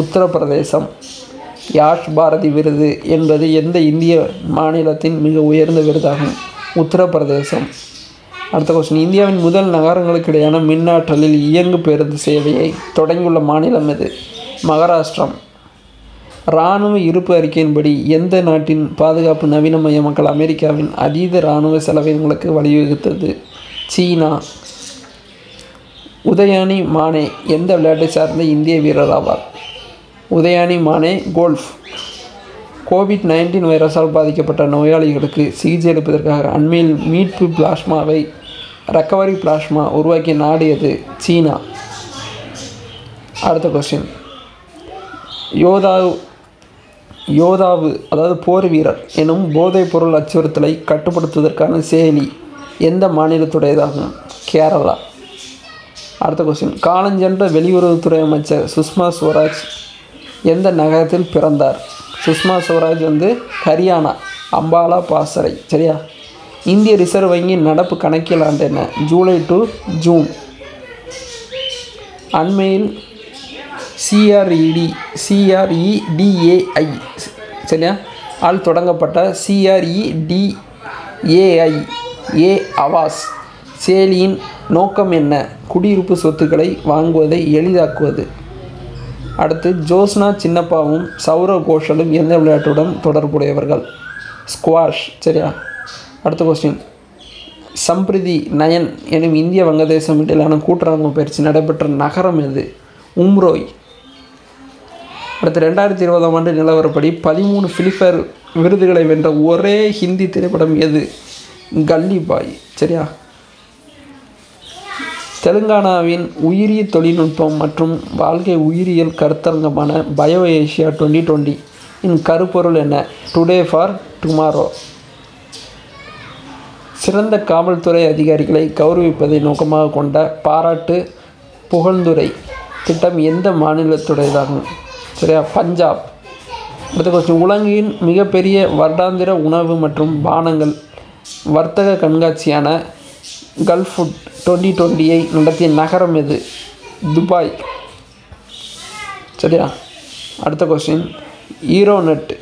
உத்தரப்பிரதேசம். யாஷ் பாரதி விருது என்பது எந்த இந்திய மாநிலத்தின் மிக உயர்ந்த விருதாகும் உத்தரப்பிரதேசம். அடுத்த கொஸ்டின், இந்தியாவின் முதல் நகரங்களுக்கிடையான மின்னாற்றலில் இயங்கு பேருந்து சேவையை தொடங்கியுள்ள மாநிலம் எது மகாராஷ்டிரம். இராணுவ இருப்பு அறிக்கையின்படி எந்த நாட்டின் பாதுகாப்பு நவீனமயமாக்கல் அமெரிக்காவின் அதீத இராணுவ செலவினங்களுக்கு வழிவகுத்தது சீனா. உதயானி மானே எந்த விளையாட்டை சார்ந்த இந்திய வீரர் ஆவார் உதயானி மானே கோல்ஃப். கோவிட்-19 வைரஸால் பாதிக்கப்பட்ட நோயாளிகளுக்கு சிகிச்சை அளிப்பதற்காக அண்மையில் மீட்பு பிளாஸ்மாவை ரெக்கவரி பிளாஸ்மா உருவாக்கிய நாடு எது சீனா. அடுத்த கொஸ்டின், யோதாவு அதாவது போர் வீரர் எனும் போதைப்பொருள் அச்சுறுத்தலை கட்டுப்படுத்துவதற்கான செயலி எந்த மாநிலத்துடையதாகும் கேரளா. அடுத்த கொஸ்டின், காலஞ்சென்ற வெளியுறவுத்துறை அமைச்சர் சுஷ்மா ஸ்வராஜ் எந்த நகரத்தில் பிறந்தார் சுஷ்மா ஸ்வராஜ் ஹரியானா அம்பாலா பாசறை சரியா. இந்திய ரிசர்வ் வங்கியின் நடப்பு கணக்கியல் ஆண்டு என்ன ஜூலை டு ஜூன். அண்மையில் சிஆர்இடிஏஐ சரியா ஆல் தொடங்கப்பட்ட சிஆர்இடிஏஐ ஏ அவாஸ் செயலியின் நோக்கம் என்ன குடியிருப்பு சொத்துக்களை வாங்குவதை எளிதாக்குவது. அடுத்து ஜோஸ்னா சின்னப்பாவும் சௌரவ் கோஷலும் எந்த விளையாட்டுடன் தொடர்புடையவர்கள் ஸ்குவாஷ் சரியா. அடுத்த கொஸ்டின், சம்பிரதி நயன் எனும் இந்திய வங்கதேசம் இடையிலான கூட்டுறவு பயிற்சி நடைபெற்ற நகரம் எது உம்ரோய். அடுத்து 2020ஆம் ஆண்டு நிலவரப்படி 13 பிலிம்பேர் விருதுகளை வென்ற ஒரே ஹிந்தி திரைப்படம் எது கல்லி பாய் சரியா. தெலுங்கானாவின் உயிரி தொழில்நுட்பம் மற்றும் வாழ்க்கை உயிரியல் கருத்தரங்கமான பயோ ஏஷியா 2020 கருப்பொருள் என்ன டுடே ஃபார் டுமாரோ. சிறந்த காவல்துறை அதிகாரிகளை கௌரவிப்பதை நோக்கமாக கொண்ட பாராட்டு புகழ்ந்துரை திட்டம் எந்த மாநிலத்துடையதாகும் சரியா பஞ்சாப். அடுத்து உலகின் மிகப்பெரிய வருடாந்திர உணவு மற்றும் பானங்கள் வர்த்தக கண்காட்சியான கல்ஃப் ஃபுட் 2020ஐ நடத்திய நகரம் எது? துபாய். சரியா? அடுத்த கொஸ்டின், ஈரோநெட்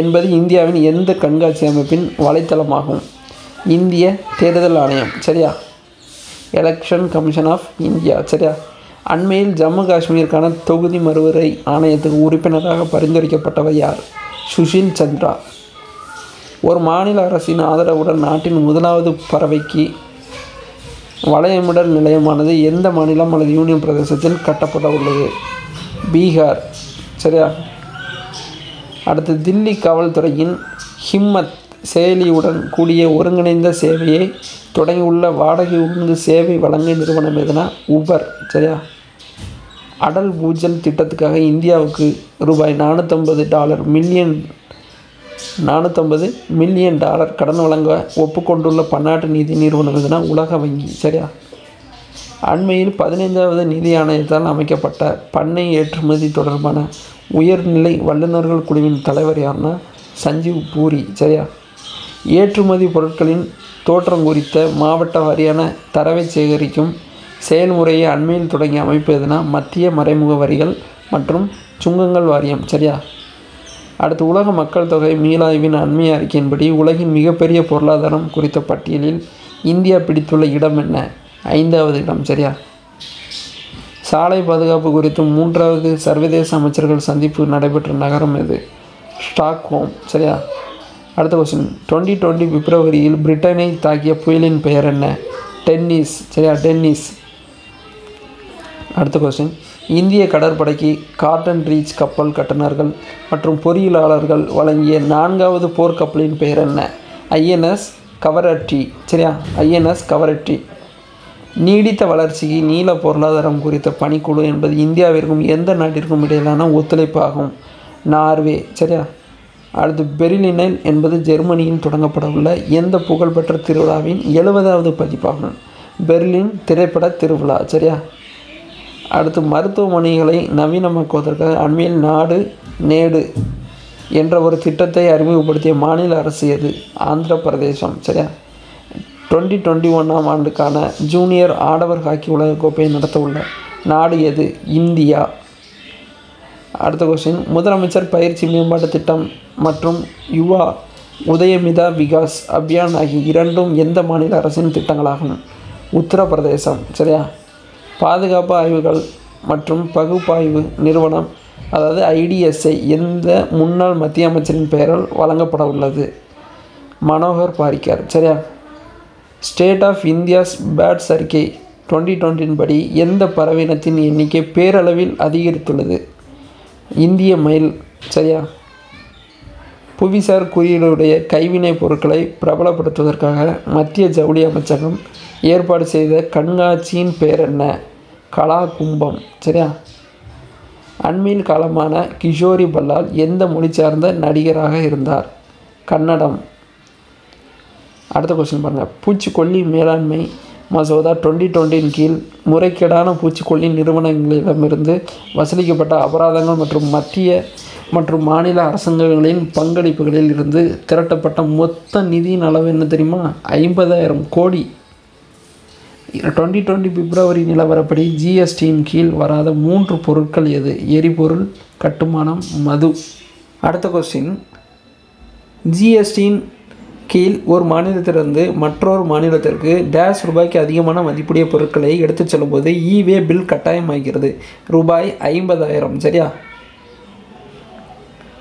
என்பது இந்தியாவின் எந்த கண்காட்சி அமைப்பின் வலைத்தளமாகும்? இந்திய தேர்தல் ஆணையம். சரியா? Election commission of India. சரியா? அண்மையில் ஜம்மு காஷ்மீருக்கான தொகுதி மறுவரை ஆணையத்துக்கு உறுப்பினராக பரிந்துரைக்கப்பட்டவர் யார்? சுஷின் சந்திரா. ஒரு மாநில அரசின் ஆதரவுடன் நாட்டின் முதலாவது பறவைக்கு வளையமிடல் நிலையமானது எந்த மாநிலம் அல்லது யூனியன் பிரதேசத்தில் கட்டப்பட உள்ளது? பீகார். சரியா? அடுத்து, தில்லி காவல்துறையின் ஹிம்மத் செயலியுடன் கூடிய ஒருங்கிணைந்த சேவையை தொடங்கியுள்ள வாடகை உந்து சேவை வழங்கும் நிறுவனம் எதுனா? உபர். சரியா? அடல் பூஜல் திட்டத்துக்காக இந்தியாவுக்கு ரூபாய் $450 மில்லியன் கடன் வழங்க ஒப்புக்கொண்டுள்ள பன்னாட்டு நிதி நிறுவனம் எதுனா? உலக வங்கி. சரியா? அண்மையில் 15வது நிதி ஆணையத்தால் அமைக்கப்பட்ட பண்ணை ஏற்றுமதி தொடர்பான உயர்நிலை வல்லுநர்கள் குழுவின் தலைவர் யார்னா? சஞ்சீவ் பூரி. சரியா? ஏற்றுமதி பொருட்களின் தோற்றம் குறித்த மாவட்ட வாரியான தரவை சேகரிக்கும் செயல்முறையை அண்மையில் தொடங்கி அமைப்பு எதுனா? மத்திய மறைமுக வரிகள் மற்றும் சுங்கங்கள் வாரியம். சரியா? அடுத்து, உலக மக்கள் தொகை மீளாய்வின் அண்மைய அறிக்கையின்படி உலகின் மிகப்பெரிய பொருளாதாரம் குறித்த பட்டியலில் இந்தியா பிடித்துள்ள இடம் என்ன? 5வது இடம். சரியா? சாலை பாதுகாப்பு குறித்து 3வது சர்வதேச அமைச்சர்கள் சந்திப்பு நடைபெற்ற நகரம் எது? ஸ்டாக்ஹோம். சரியா? அடுத்த கொஸ்டின், 2020 பிப்ரவரியில் பிரிட்டனை தாக்கிய புயலின் பெயர் என்ன? டென்னிஸ். சரியா? டென்னிஸ். அடுத்த கொஸ்டின், இந்திய கடற்படைக்கு காட்டன் ரீச் கப்பல் கட்டணர்கள் மற்றும் பொறியியலாளர்கள் வழங்கிய 4வது போர்க்கப்பலின் பெயர் என்ன? INS கவரட்டி. சரியா? INS கவரட்டி. நீடித்த வளர்ச்சிக்கு நீல பொருளாதாரம் குறித்த பணிக்குழு என்பது இந்தியாவிற்கும் எந்த நாட்டிற்கும் இடையிலான ஒத்துழைப்பாகும்? நார்வே. சரியா? அடுத்து, பெர்லினில் என்பது ஜெர்மனியில் தொடங்கப்பட உள்ள எந்த புகழ்பெற்ற திருவிழாவின் 70வது பதிப்பாகும்? பெர்லின் திரைப்பட திருவிழா. சரியா? அடுத்து, மருத்துவமனைகளை நவீனமாக்குவதற்காக அண்மையில் நாடு நேடு என்ற ஒரு திட்டத்தை அறிமுகப்படுத்திய மாநில அரசு எது? ஆந்திர பிரதேசம். சரியா? 2021ஆம் ஆண்டுக்கான ஜூனியர் ஆடவர் ஹாக்கி உலகக்கோப்பையை நடத்த உள்ள நாடு எது? இந்தியா. அடுத்த கொஸ்டின், முதலமைச்சர் பயிற்சி மேம்பாட்டு திட்டம் மற்றும் யுவா உதயமிதா விகாஸ் அபியான் ஆகிய 2ம் எந்த மாநில அரசின் திட்டங்களாகும்? உத்தரப்பிரதேசம். சரியா? பாதுகாப்பு ஆய்வுகள் மற்றும் பகுப்பாய்வு நிறுவனம் அதாவது IDSI எந்த முன்னாள் மத்திய அமைச்சரின் பெயரால் வழங்கப்பட உள்ளது? மனோகர் பாரிக்கர். சரியா? ஸ்டேட் ஆஃப் இந்தியாஸ் பேர்ட்ஸ் அறிக்கை 2020 படி எந்த பறவையினத்தின் எண்ணிக்கை பேரளவில் அதிகரித்துள்ளது? இந்திய மயில். சரியா? புவிசார் குறியீடுடைய கைவினைப் பொருட்களை பிரபலப்படுத்துவதற்காக மத்திய ஜவுளி அமைச்சகம் ஏற்பாடு செய்த கண்காட்சியின் பெயர் என்ன? கலா கும்பம். சரியா? அண்மையில் காலமான கிஷோரி பல்லால் எந்த மொழி சார்ந்த நடிகராக இருந்தார்? கன்னடம். அடுத்த கொஸ்டின் பாருங்கள், பூச்சிக்கொல்லி மேலாண்மை மசோதா 2020ன் கீழ் முறைகேடான பூச்சிக்கொல்லி நிறுவனங்களிடமிருந்து வசூலிக்கப்பட்ட அபராதங்கள் மற்றும் மத்திய மற்றும் மாநில அரசாங்கங்களின் பங்களிப்புகளில் இருந்து திரட்டப்பட்ட மொத்த நிதியின் அளவு என்ன தெரியுமா? 50,000 கோடி. 2020 பிப்ரவரி நிலவரப்படி GSTயின் கீழ் வராத 3 பொருட்கள் எது? எரிபொருள், கட்டுமானம், மது. அடுத்த கொஸ்டின், GSTயின் கீழ் ஒரு மாநிலத்திலிருந்து மற்றொரு மாநிலத்திற்கு ₹1 அதிகமான மதிப்புடைய பொருட்களை எடுத்துச் செல்லும்போது ஈவே பில் கட்டாயமாகிறது. ₹50,000. சரியா?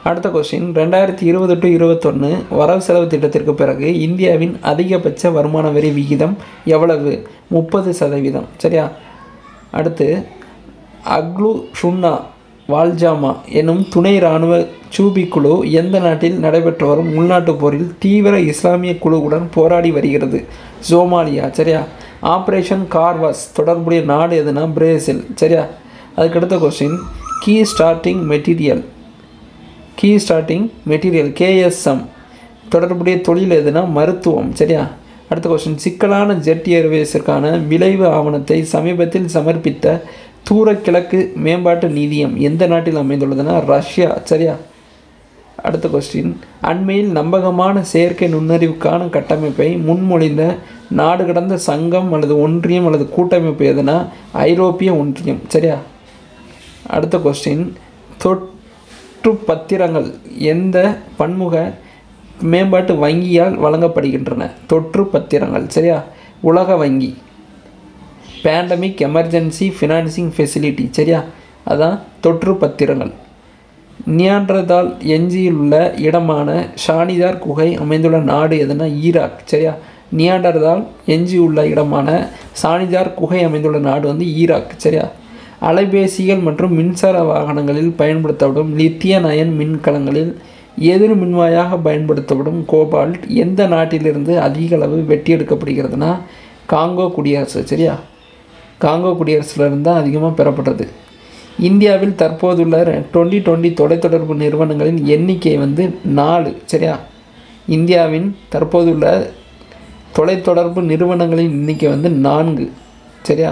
அடுத்த கொஸ்டின், 2020 to 2021 வரவு செலவு திட்டத்திற்கு பிறகு இந்தியாவின் அதிகபட்ச வருமான வரி விகிதம் எவ்வளவு? 30%. சரியா? அடுத்து, அக்லு சுன்னா வால்ஜாமா எனும் துணை இராணுவ சூபிக்குழு எந்த நாட்டில் நடைபெற்று வரும் உள்நாட்டுப் போரில் தீவிர இஸ்லாமிய குழுவுடன் போராடி வருகிறது? சோமாலியா. சரியா? ஆப்ரேஷன் கார்வாஸ் தொடர்புடைய நாடு எதுனா? பிரேசில். சரியா? அதுக்கடுத்த question, key starting material KSM தொடர்புடைய தொழில் எதுனா? மருத்துவம். சரியா? அடுத்த கொஸ்டின், சிக்கலான ஜெட் ஏர்வேஸிற்கான விளைவு ஆவணத்தை சமீபத்தில் சமர்ப்பித்த தூரக்கிழக்கு மேம்பாட்டு நிதியம் எந்த நாட்டில் அமைந்துள்ளதுன்னா? ரஷ்யா. சரியா? அடுத்த கொஸ்டின், அண்மையில் நம்பகமான செயற்கை நுண்ணறிவுக்கான கட்டமைப்பை முன்மொழிந்த நாடு கடந்த சங்கம் அல்லது ஒன்றியம் அல்லது கூட்டமைப்பு எதுனா? ஐரோப்பிய ஒன்றியம். சரியா? அடுத்த கொஸ்டின், தொற்று பத்திரங்கள் எந்த பன்முக மேம்பாட்டு வங்கியால் வழங்கப்படுகின்றன? தொற்று பத்திரங்கள். சரியா? உலக வங்கி, பேண்டமிக் எமர்ஜென்சி ஃபினான்சிங் ஃபெசிலிட்டி. சரியா? அதான் தொற்று பத்திரங்கள். நியாண்டர்தால் எஞ்சியில் உள்ள இடமான ஷானிதார் குகை அமைந்துள்ள நாடு எதுனா? ஈராக். சரியா? நியாண்டர்தால் எஞ்சியுள்ள இடமான ஷானிதார் குகை அமைந்துள்ள நாடு வந்து ஈராக். சரியா? அலைபேசிகள் மற்றும் மின்சார வாகனங்களில் பயன்படுத்தப்படும் லித்தியன் அயன் மின்கலங்களில் எதிர் மின்வாயாக பயன்படுத்தப்படும் கோபால்ட் எந்த நாட்டிலிருந்து அதிக அளவு வெட்டி எடுக்கப்படுகிறதுனா? காங்கோ குடியரசு. சரியா? காங்கோ குடியரசுலேருந்து தான் அதிகமாக பெறப்படுறது. இந்தியாவில் தற்போதுள்ள 2020 தொலைத்தொடர்பு நிறுவனங்களின் எண்ணிக்கை வந்து 4. சரியா? இந்தியாவின் தற்போதுள்ள தொலைத்தொடர்பு நிறுவனங்களின் எண்ணிக்கை வந்து 4. சரியா?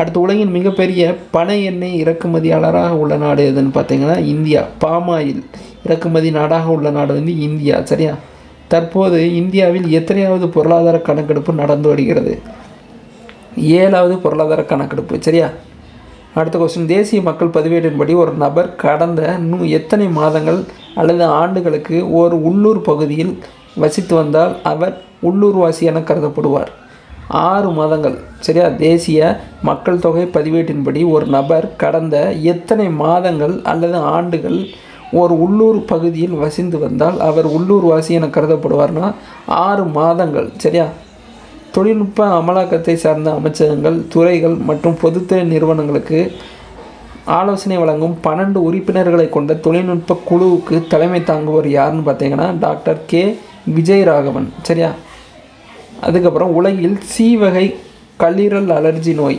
அடுத்து, உலகின் மிகப்பெரிய பனை எண்ணெய் இறக்குமதியாளராக உள்ள நாடு எதுன்னு பார்த்தீங்கன்னா இந்தியா. பாமாயில் இறக்குமதி நாடாக உள்ள நாடு வந்து இந்தியா. சரியா? தற்போது இந்தியாவில் எத்தனையாவது பொருளாதார கணக்கெடுப்பு நடந்து வருகிறது? 7வது பொருளாதார கணக்கெடுப்பு. சரியா? அடுத்த கொஸ்டின், தேசிய மக்கள் பதிவேட்டின்படி ஒரு நபர் கடந்த எத்தனை மாதங்கள் அல்லது ஆண்டுகளுக்கு ஒரு உள்ளூர் பகுதியில் வசித்து வந்தால் அவர் உள்ளூர்வாசி என கருதப்படுவார்? 6 மாதங்கள். சரியா? தேசிய மக்கள் தொகை பதிவேட்டின்படி ஒரு நபர் கடந்த எத்தனை மாதங்கள் அல்லது ஆண்டுகள் ஒரு உள்ளூர் பகுதியில் வசித்து வந்தால் அவர் உள்ளூர்வாசி என கருதப்படுவார்னா 6 மாதங்கள். சரியா? தொழில்நுட்ப அமலாக்கத்தை சார்ந்த அமைச்சகங்கள், துறைகள் மற்றும் பொதுத்துறை நிறுவனங்களுக்கு ஆலோசனை வழங்கும் 12 உறுப்பினர்களை கொண்ட தொழில்நுட்ப குழுவுக்கு தலைமை தாங்குவோர் யாருன்னு பார்த்தீங்கன்னா டாக்டர் கே விஜயராகவன். சரியா? அதுக்கப்புறம், உலகில் C வகை கல்லீரல் அலர்ஜி நோய்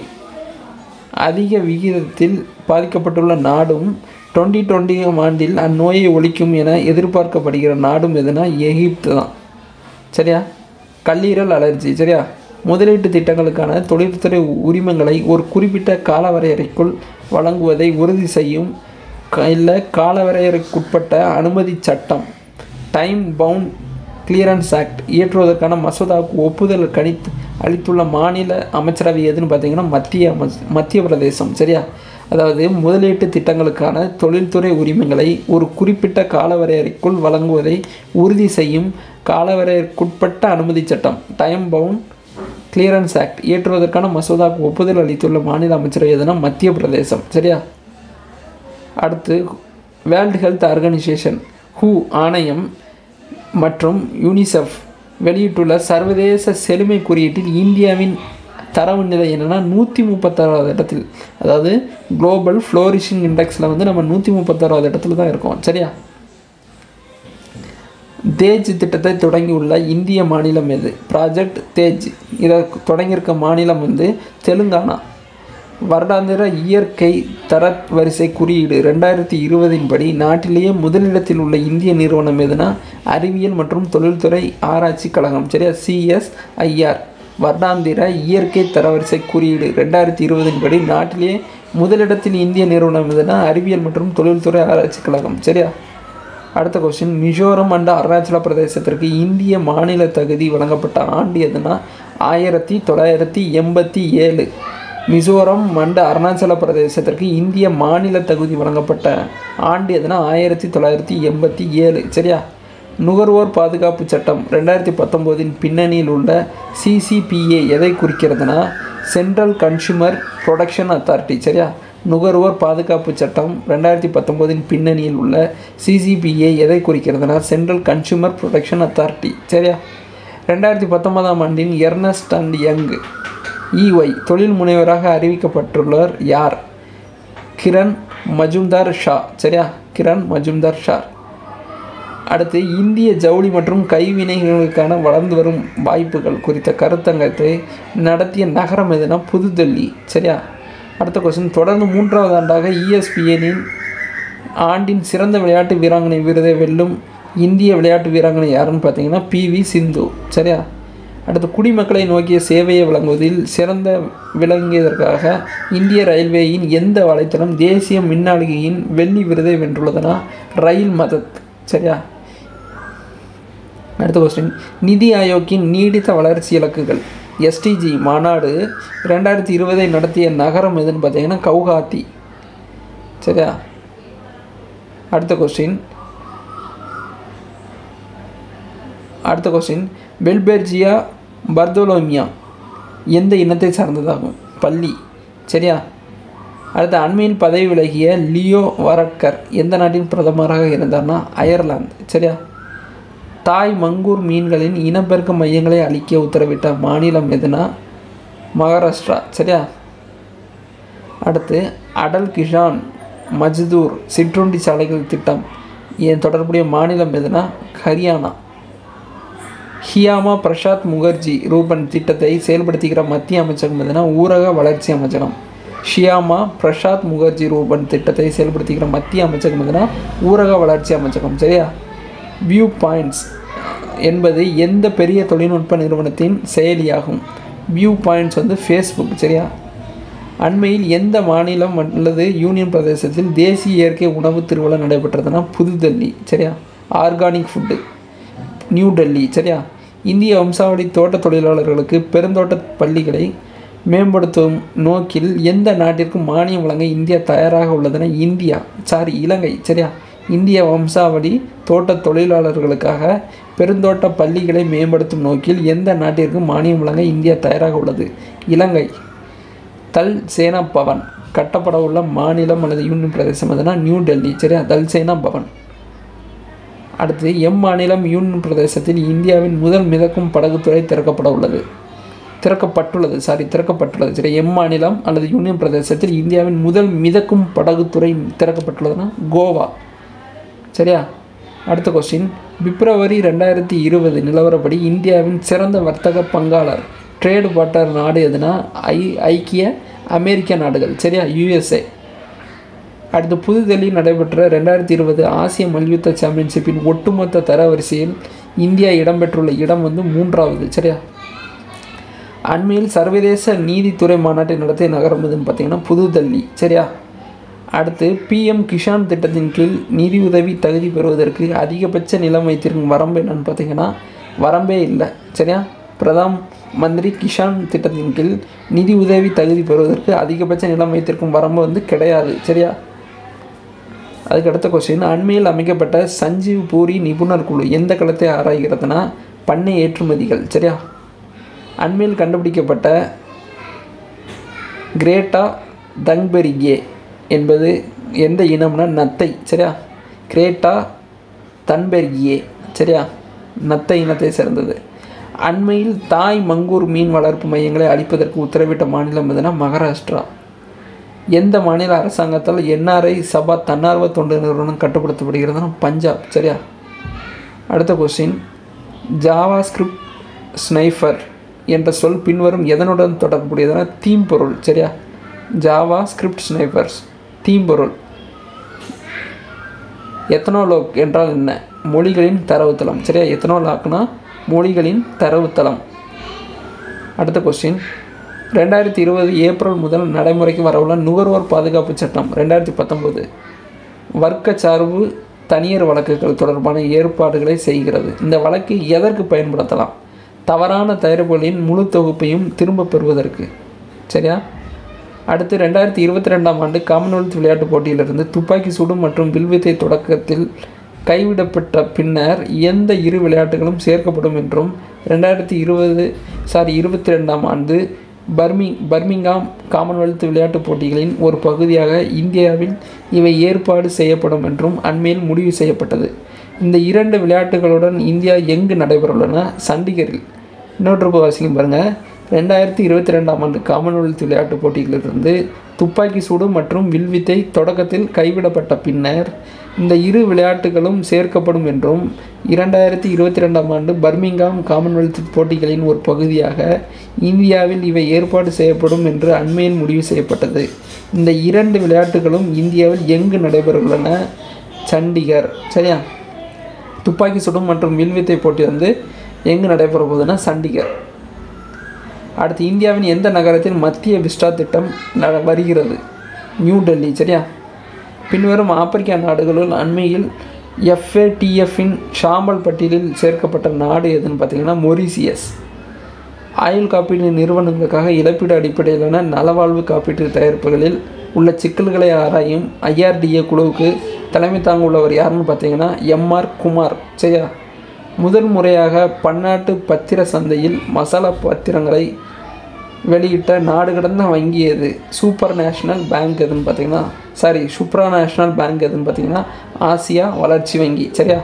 அதிக விகிதத்தில் பாதிக்கப்பட்டுள்ள நாடும் 2020 ஆண்டில் அந்நோயை ஒழிக்கும் என எதிர்பார்க்கப்படுகிற நாடும் எதுனா? எகிப்து தான். சரியா? கல்லீரல் அலர்ஜி. சரியா? முதலீட்டு திட்டங்களுக்கான தொழில்துறை உரிமங்களை ஒரு குறிப்பிட்ட காலவரையறைக்குள் வழங்குவதை உறுதி செய்யும் இல்லை காலவரையறைக்குட்பட்ட அனுமதி சட்டம் டைம் பவுண்ட் கிளியரன்ஸ் ஆக்ட் இயற்றுவதற்கான மசோதாவுக்கு ஒப்புதல் அளித்துள்ள மாநில அமைச்சரவை எதுன்னு பார்த்தீங்கன்னா மத்திய பிரதேசம். சரியா? அதாவது, முதலீட்டு திட்டங்களுக்கான தொழில்துறை உரிமங்களை ஒரு குறிப்பிட்ட காலவரையறைக்குள் வழங்குவதை உறுதி செய்யும் காலவரையறைக்குட்பட்ட அனுமதி சட்டம் டைம் பவுண்ட் கிளியரன்ஸ் ஆக்ட் இயற்றுவதற்கான மசோதாவுக்கு ஒப்புதல் அளித்துள்ள மாநில அமைச்சரவை எதுனா? மத்திய பிரதேசம். சரியா? அடுத்து, வேர்ல்டு ஹெல்த் ஆர்கனைசேஷன் WHO ஆணையம் மற்றும் UNICEF வெளியிட்டுள்ள சர்வதேச செழுமை குறியீட்டில் இந்தியாவின் தரவு நிலை என்னென்னா 136வது இடத்தில். அதாவது குளோபல் ஃப்ளோரிஷிங் இண்டெக்ஸில் வந்து நம்ம 136வது இடத்துல தான் இருக்கோம். சரியா? தேஜ் திட்டத்தை தொடங்கியுள்ள இந்திய மாநிலம் எது? ப்ராஜெக்ட் தேஜ் இதை தொடங்கியிருக்க மாநிலம் வந்து தெலுங்கானா. வருடாந்திர இயற்கை தர வரிசை குறியீடு 2020 படி நாட்டிலேயே முதலிடத்தில் உள்ள இந்திய நிறுவனம் எதுனா? அறிவியல் மற்றும் தொழில்துறை ஆராய்ச்சி கழகம். சரியா? CSIR வருடாந்திர இயற்கை தரவரிசை குறியீடு 2020 படி நாட்டிலேயே முதலிடத்தில் இந்திய நிறுவனம் எதுனா? அறிவியல் மற்றும் தொழில்துறை ஆராய்ச்சி கழகம். சரியா? அடுத்த கொஸ்டின், மிசோரம் அண்ட் அருணாச்சல பிரதேசத்திற்கு இந்திய மாநில தகுதி வழங்கப்பட்ட ஆண்டு எதுனா? 1987. மிசோரம் அண்ட் அருணாச்சல பிரதேசத்திற்கு இந்திய மாநில தகுதி வழங்கப்பட்ட ஆண்டு எதுனா? 1987. சரியா? நுகர்வோர் பாதுகாப்பு சட்டம் 2019 பின்னணியில் உள்ள CCPA எதை குறிக்கிறதுனா? Central consumer production authority. சரியா? நுகர்வோர் பாதுகாப்பு சட்டம் 2019 பின்னணியில் உள்ள CCPA எதை குறிக்கிறதுனா? Central consumer production authority. சரியா? 2019 ஆண்டின் எர்னஸ்ட் அண்ட் யங் EY தொழில் முனைவராக அறிவிக்கப்பட்டுள்ளவர் யார்? கிரண் மஜும்தார் ஷா. சரியா? கிரண் மஜும்தார் ஷா. அடுத்து, இந்திய ஜவுளி மற்றும் கைவினைகளுக்கான வளர்ந்து வரும் வாய்ப்புகள் குறித்த கருத்தங்கத்தை நடத்திய நகரம் எதுனா? புதுடெல்லி. சரியா? அடுத்த கொஸ்டின், தொடர்ந்து 3வது ஆண்டாக ESPNஇன் ஆண்டின் சிறந்த விளையாட்டு வீராங்கனை விருதை வெல்லும் இந்திய விளையாட்டு வீராங்கனை யாருன்னு பார்த்தீங்கன்னா PV. சிந்து. சரியா? அடுத்து, குடிமக்களை நோக்கிய சேவையை வழங்குவதில் சிறந்த விளங்கியதற்காக இந்திய ரயில்வேயின் எந்த வலைத்தளம் தேசிய மின்னாளுகையின் வெள்ளி விருதை வென்றுள்ளதுனா? ரயில் மதத். சரியா? அடுத்த கொஸ்டின், நிதி ஆயோக்கின் நீடித்த வளர்ச்சி இலக்குகள் எஸ்டிஜி மாநாடு 2020 நடத்திய நகரம் எதுன்னு பார்த்தீங்கன்னா கவுகாத்தி. சரியா? அடுத்த கொஸ்டின், பெல்பெர்ஜியா பர்தோலோமியா எந்த இனத்தை சார்ந்ததாகும்? பள்ளி. சரியா? அடுத்த அண்மையில் பதவி விலகிய லியோ வராக்கர் எந்த நாட்டின் பிரதமராக இருந்தார்னா அயர்லாந்து. சரியா? தாய் மங்கூர் மீன்களின் இனப்பெருக்க மையங்களை அளிக்க உத்தரவிட்ட மாநிலம் எதுனா மகாராஷ்டிரா. சரியா? அடுத்து அடல் கிஷான் மஜ்தூர் சிற்றுண்டி சாலைகள் திட்டம் என் தொடர்புடைய மாநிலம் எதுனா ஹரியானா. ஷியாமா பிரசாத் முகர்ஜி ரூபன் திட்டத்தை செயல்படுத்துகிற மத்திய அமைச்சகம் எதுனா ஊரக வளர்ச்சி அமைச்சகம். ஷியாமா பிரசாத் முகர்ஜி ரூபன் திட்டத்தை செயல்படுத்துகிற மத்திய அமைச்சகம் எதுனா ஊரக வளர்ச்சி அமைச்சகம். சரியா? வியூ பாயிண்ட்ஸ் என்பது எந்த பெரிய தொழில்நுட்ப நிறுவனத்தின் செயலியாகும்? வியூ பாயிண்ட்ஸ் வந்து ஃபேஸ்புக். சரியா? அண்மையில் எந்த மாநிலம் அல்லது யூனியன் பிரதேசத்தில் தேசிய இயற்கை உணவு திருவிழா நடைபெற்றதுன்னா புதுடெல்லி. சரியா? Organic food new Delhi. சரியா? இந்திய வம்சாவளி தோட்ட தொழிலாளர்களுக்கு பெருந்தோட்ட பள்ளிகளை மேம்படுத்தும் நோக்கில் எந்த நாட்டிற்கு மானியம் வழங்க இந்தியா தயாராக உள்ளதுன்னா இலங்கை. சரியா? இந்திய வம்சாவளி தோட்ட தொழிலாளர்களுக்காக பெருந்தோட்ட பள்ளிகளை மேம்படுத்தும் நோக்கில் எந்த நாட்டிற்கு மானியம் வழங்க இந்தியா தயாராக உள்ளது? இலங்கை. தல்சேனா பவன் கட்டப்பட உள்ள மாநிலம் அல்லது யூனியன் பிரதேசம் எதுனா நியூ டெல்லி. சரியா? தல்சேனா பவன். அடுத்து எம்மாநிலம் யூனியன் பிரதேசத்தில் இந்தியாவின் முதல் மிதக்கும் படகுத்துறை திறக்கப்பட்டுள்ளது. சரி, எம்மாநிலம் அல்லது யூனியன் பிரதேசத்தில் இந்தியாவின் முதல் மிதக்கும் படகுத்துறை திறக்கப்பட்டுள்ளதுன்னா கோவா. சரியா? அடுத்த கொஸ்டின், பிப்ரவரி 2020 நிலவரப்படி இந்தியாவின் சிறந்த வர்த்தக பங்காளர் ட்ரேடு பார்ட்னர் நாடு எதுனா ஐக்கிய அமெரிக்க நாடுகள். சரியா? யுஎஸ்ஏ. அடுத்து புதுதில்லியில் நடைபெற்ற 2020 ஆசிய மல்யுத்த சாம்பியன்ஷிப்பின் ஒட்டுமொத்த தரவரிசையில் இந்தியா இடம்பெற்றுள்ள இடம் வந்து 3வது. சரியா? அண்மையில் சர்வதேச நீதித்துறை மாநாட்டை நடத்திய நகரம் எதுன்னு பார்த்தீங்கன்னா புதுதில்லி. சரியா? அடுத்து பிஎம் கிஷான் திட்டத்தின் கீழ் நிதியுதவி தகுதி பெறுவதற்கு அதிகபட்ச நிலம் வைத்திருக்கும் வரம்பு என்னன்னு பார்த்தீங்கன்னா வரம்பே இல்லை. சரியா? பிரதான் மந்திரி கிஷான் திட்டத்தின் கீழ் நிதி உதவி தகுதி பெறுவதற்கு அதிகபட்ச நிலம் வைத்திருக்கும் வரம்பு வந்து கிடையாது. சரியா? அதுக்கு அடுத்த கொஸ்டின், அண்மையில் அமைக்கப்பட்ட சஞ்சீவ் பூரி நிபுணர் குழு எந்த களத்தை ஆராய்கிறதுனா பண்ணை ஏற்றுமதிகள். சரியா? அண்மையில் கண்டுபிடிக்கப்பட்ட கிரேட்டா தன்பெரிகே என்பது எந்த இனம்னா நத்தை. சரியா? கிரேட்டா தன்பெரிகே. சரியா? நத்தை இனத்தை சேர்ந்தது. அண்மையில் தாய் மங்கூர் மீன் வளர்ப்பு மையங்களை அளிப்பதற்கு உத்தரவிட்ட மாநிலம் எதுனா மகாராஷ்டிரா. எந்த மாநில அரசாங்கத்தால் என்ஆர்ஐ சபா தன்னார்வ தொண்டு நிறுவனம் கட்டுப்படுத்தப்படுகிறதுனா பஞ்சாப். சரியா? அடுத்த கொஸ்டின், ஜாவா ஸ்கிரிப்ட் ஸ்னைஃபர் என்ற சொல் பின்வரும் எதனுடன் தொடர்புடையதுனா தீம்பொருள். சரியா? Java script ஸ்னைஃபர்ஸ் தீம்பொருள். எத்தனோலோக் என்றால் என்ன? மொழிகளின் தரவுத்தளம். சரியா? எத்தனோலாக்னா மொழிகளின் தரவுத்தளம். அடுத்த கொஸ்டின், 2020 ஏப்ரல் முதல் நடைமுறைக்கு வரவுள்ள நுகர்வோர் பாதுகாப்பு சட்டம் 2019 வர்க்க சார்பு தனியார் வழக்குகள் தொடர்பான ஏற்பாடுகளை செய்கிறது. இந்த வழக்கு எதற்கு பயன்படுத்தலாம்? தவறான தயாரிப்புகளின் முழு தொகுப்பையும் திரும்ப பெறுவதற்கு. சரியா? அடுத்து 2022ஆம் ஆண்டு காமன்வெல்த் விளையாட்டுப் போட்டியிலிருந்து துப்பாக்கி சுடும் மற்றும் வில்வித்தை தொடக்கத்தில் கைவிடப்பட்ட பின்னர் எந்த இரு விளையாட்டுகளும் சேர்க்கப்படும் என்றும் 2022ஆம் ஆண்டு பர்மிங்காம் காமன்வெல்த் விளையாட்டுப் போட்டிகளின் ஒரு பகுதியாக இந்தியாவில் இவை ஏற்பாடு செய்யப்படும் என்றும் அண்மையில் முடிவு செய்யப்பட்டது. இந்த 2 விளையாட்டுகளுடன் இந்தியா எங்கு நடைபெறவுள்ளன? சண்டிகரில். இன்னொரு வாசிக்கும் பாருங்கள், 2022ஆம் ஆண்டு காமன்வெல்த் விளையாட்டுப் போட்டிகளிலிருந்து துப்பாக்கி சூடு மற்றும் வில்வித்தை தொடக்கத்தில் கைவிடப்பட்ட பின்னர் இந்த இரு விளையாட்டுகளும் சேர்க்கப்படும் என்றும் 2022ஆம் ஆண்டு பர்மிங்காம் காமன்வெல்த் போட்டிகளின் ஒரு பகுதியாக இந்தியாவில் இவை ஏற்பாடு செய்யப்படும் என்று அண்மையில் முடிவு செய்யப்பட்டது. இந்த 2 விளையாட்டுகளும் இந்தியாவில் எங்கு நடைபெறவுள்ளன? சண்டிகர். சரியா? துப்பாக்கி சுடும் மற்றும் வில்வித்தை போட்டி வந்து எங்கு நடைபெற போகுதுன்னா சண்டிகர். அடுத்து இந்தியாவின் எந்த நகரத்தில் மத்திய விஸ்டா திட்டம் வருகிறது? நியூ டெல்லி. சரியா? பின்வரும் ஆப்பிரிக்க நாடுகளுள் அண்மையில் FATF இன் ஷாம்பல் பட்டியலில் சேர்க்கப்பட்ட நாடு எதுன்னு பார்த்தீங்கன்னா மொரிசியஸ். ஆயுள் காப்பீடு நிறுவனங்களுக்காக இழப்பீடு அடிப்படையிலான நலவாழ்வு காப்பீட்டு தயாரிப்புகளில் உள்ள சிக்கல்களை ஆராயும் IRDA குழுவுக்கு தலைமை தாங்க உள்ளவர் யாருன்னு பார்த்தீங்கன்னா MR குமார். சரியா, முதல் முறையாக பன்னாட்டு பத்திர சந்தையில் மசாலா பத்திரங்களை வெளியிட்ட நாடு கடந்த வங்கி எது? சூப்பர் நேஷ்னல் பேங்க் எதுன்னு பார்த்தீங்கன்னா, சுப்ரா நேஷ்னல் பேங்க் எதுன்னு பார்த்தீங்கன்னா ஆசியா வளர்ச்சி வங்கி. சரியா,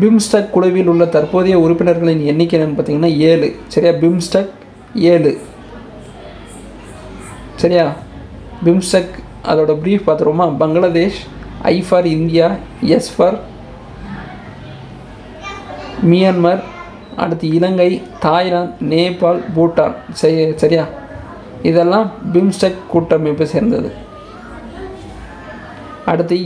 பிம்ஸ்டெக் குழுவில் உள்ள தற்போதைய உறுப்பினர்களின் எண்ணிக்கை என்னன்னு பார்த்தீங்கன்னா 7. சரியா, பிம்ஸ்டெக் 7. சரியா, பிம்ஸ்டெக் அதோட ப்ரீஃப் பார்த்துருவோமா? Bangladesh, I for India, S for Myanmar, அடுத்து இலங்கை, தாய்லாந்து, நேபாள், பூட்டான். சரியா, இதெல்லாம் பிம்ஸ்டெக் கூட்டமைப்பு சேர்ந்தது. அடுத்து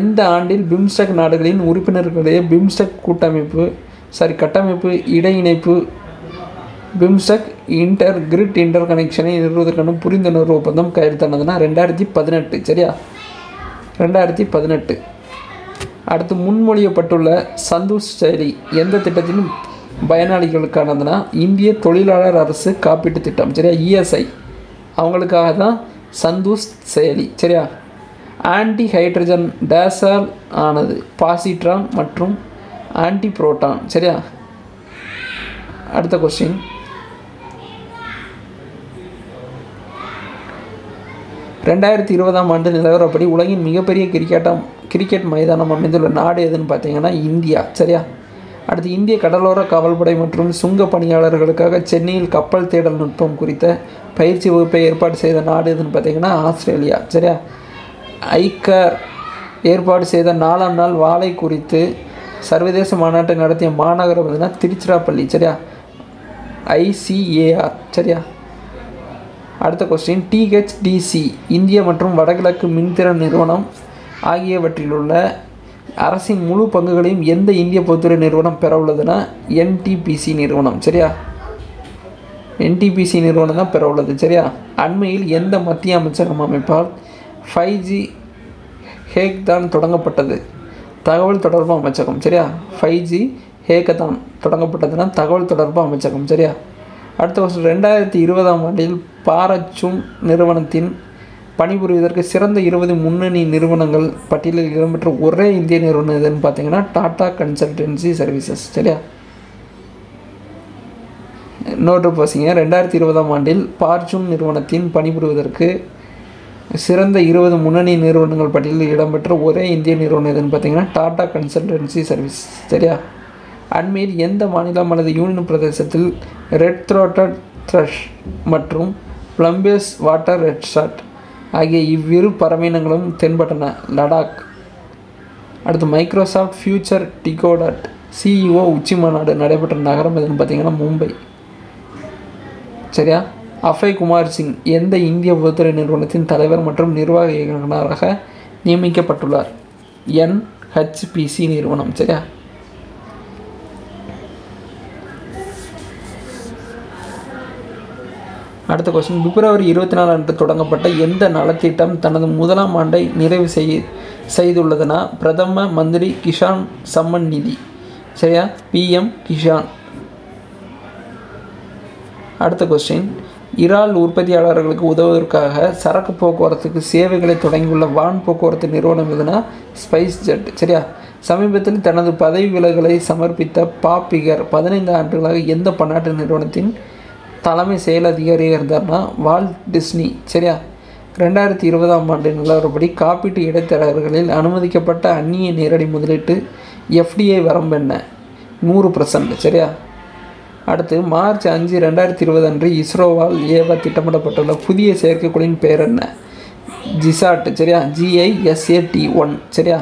எந்த ஆண்டில் பிம்ஸ்டெக் நாடுகளின் உறுப்பினர்களிடையே பிம்ஸ்டெக் கூட்டமைப்பு கட்டமைப்பு இடையிணைப்பு பிம்ஸ்டெக் இன்டர் கனெக்ஷனை நிறுவுவதற்கான புரிந்துணர்வு ஒப்பந்தம் கையெழுத்தானதுன்னா 2018. சரியா, 2018. அடுத்து முன்மொழியப்பட்டுள்ள சந்தோஷ் செயலி எந்த திட்டத்தின் பயனாளிகளுக்கானதுன்னா இந்திய தொழிலாளர் அரசு காப்பீட்டு திட்டம். சரியா, ESI அவங்களுக்காக தான் சந்தோஷ் செயலி. சரியா, ஆன்டி ஹைட்ரஜன் டேசால் ஆனது பாசிட்ரான் மற்றும் ஆன்டி புரோட்டான். சரியா, அடுத்த கொஸ்டின் ஆண்டு நிலவரப்படி உலகின் மிகப்பெரிய கிரிக்கெட் மைதானம் அமைந்துள்ள நாடு எதுன்னு பார்த்தீங்கன்னா இந்தியா. சரியா, அடுத்து இந்திய கடலோர காவல்படை மற்றும் சுங்க பணியாளர்களுக்காக சென்னையில் கப்பல் தேடல் நுட்பம் குறித்த பயிற்சி வகுப்பை ஏற்பாடு செய்த நாடு எதுன்னு பார்த்தீங்கன்னா ஆஸ்திரேலியா. சரியா, ஐக்கார் ஏற்பாடு செய்த 4ஆம் நாள் வாழை குறித்து சர்வதேச மாநாட்டை நடத்திய மாநகரம் எதுனா திருச்சிராப்பள்ளி. சரியா, ICAR. சரியா, அடுத்த கொஸ்டின் THDC இந்திய மற்றும் வடகிழக்கு மின்திறன் நிறுவனம் ஆகியவற்றிலுள்ள அரசின் முழு பங்குகளையும் எந்த இந்திய பொதுத்துறை நிறுவனம் பெற உள்ளதுன்னா NTPC நிறுவனம். சரியா, NTPC நிறுவனம் தான் பெற உள்ளது. சரியா, அண்மையில் எந்த மத்திய அமைச்சகம் அமைப்பால் 5G ஹேக்தான் தொடங்கப்பட்டது? தகவல் தொடர்பு அமைச்சகம். சரியா, 5G ஹேக்கத்தான் தொடங்கப்பட்டதுன்னா தகவல் தொடர்பு அமைச்சகம். சரியா, அடுத்த வருஷம் 2020 ஆண்டில் பாரச்சூம் நிறுவனத்தின் பணிபுரிவதற்கு சிறந்த 20 முன்னணி நிறுவனங்கள் பட்டியலில் இடம்பெற்ற ஒரே இந்திய நிறுவனம் எதுன்னு பார்த்தீங்கன்னா டாடா கன்சல்டன்சி சர்வீசஸ். சரியா, நோட்டு போசிங்க, 2020 ஆண்டில் பார்ச்சூம் நிறுவனத்தின் பணிபுரிவதற்கு சிறந்த 20 முன்னணி நிறுவனங்கள் பட்டியலில் இடம்பெற்ற ஒரே இந்திய நிறுவனம் எதுன்னு பார்த்தீங்கன்னா டாடா கன்சல்டன்சி சர்வீஸ். சரியா, அண்மையில் எந்த மாநிலம் அல்லது யூனியன் பிரதேசத்தில் ரெட் த்ரோட்டட் த்ரஷ் மற்றும் பிளம்பேஸ் வாட்டர் ரெட் ஷார்ட் ஆகிய இவ்விரு பறவையினங்களும் தென்பட்டன? லடாக். அடுத்து மைக்ரோசாஃப்ட் ஃபியூச்சர் டிகோடாட் CEO உச்சி மாநாடு நடைபெற்ற நகரம் எதுன்னு பார்த்தீங்கன்னா மும்பை. சரியா, அஃபை குமார் சிங் எந்த இந்திய பொதுத்துறை நிறுவனத்தின் தலைவர் மற்றும் நிர்வாக இயக்குநராக நியமிக்கப்பட்டுள்ளார்? NHPC நிறுவனம். சரியா, அடுத்த கொஸ்டின் பிப்ரவரி 24 அன்று தொடங்கப்பட்ட எந்த நலத்திட்டம் தனது 1ஆம் ஆண்டை நிறைவு செய்துள்ளதுன்னா பிரதம மந்திரி கிஷான் சம்மன் நிதி. சரியா, PM கிஷான். அடுத்த கொஸ்டின் இறால் உற்பத்தியாளர்களுக்கு உதவுவதற்காக சரக்கு போக்குவரத்துக்கு சேவைகளை தொடங்கியுள்ள வான் போக்குவரத்து நிறுவனம் எதுனா SpiceJet. சரியா, சமீபத்தில் தனது பதவி விலகலை சமர்ப்பித்த பாப்பிகர் 15 ஆண்டுகளாக எந்த பன்னாட்டு நிறுவனத்தின் தலைமை செயல் அதிகாரியாக இருந்தார்னா வால்ட் டிஸ்னி. சரியா, 2020 ஆண்டு நிலவரப்படி காப்பீட்டு இடைத்தரகர்களில் அனுமதிக்கப்பட்ட அந்நிய நேரடி முதலீட்டு FDA வரம்பு என்ன? 100%. சரியா, அடுத்து மார்ச் 5, 2020 அன்று இஸ்ரோவால் ஏவ திட்டமிடப்பட்டுள்ள புதிய செயற்கைக்கோளின் பெயர் என்ன? ஜிசாட். சரியா, GISAT-1. சரியா,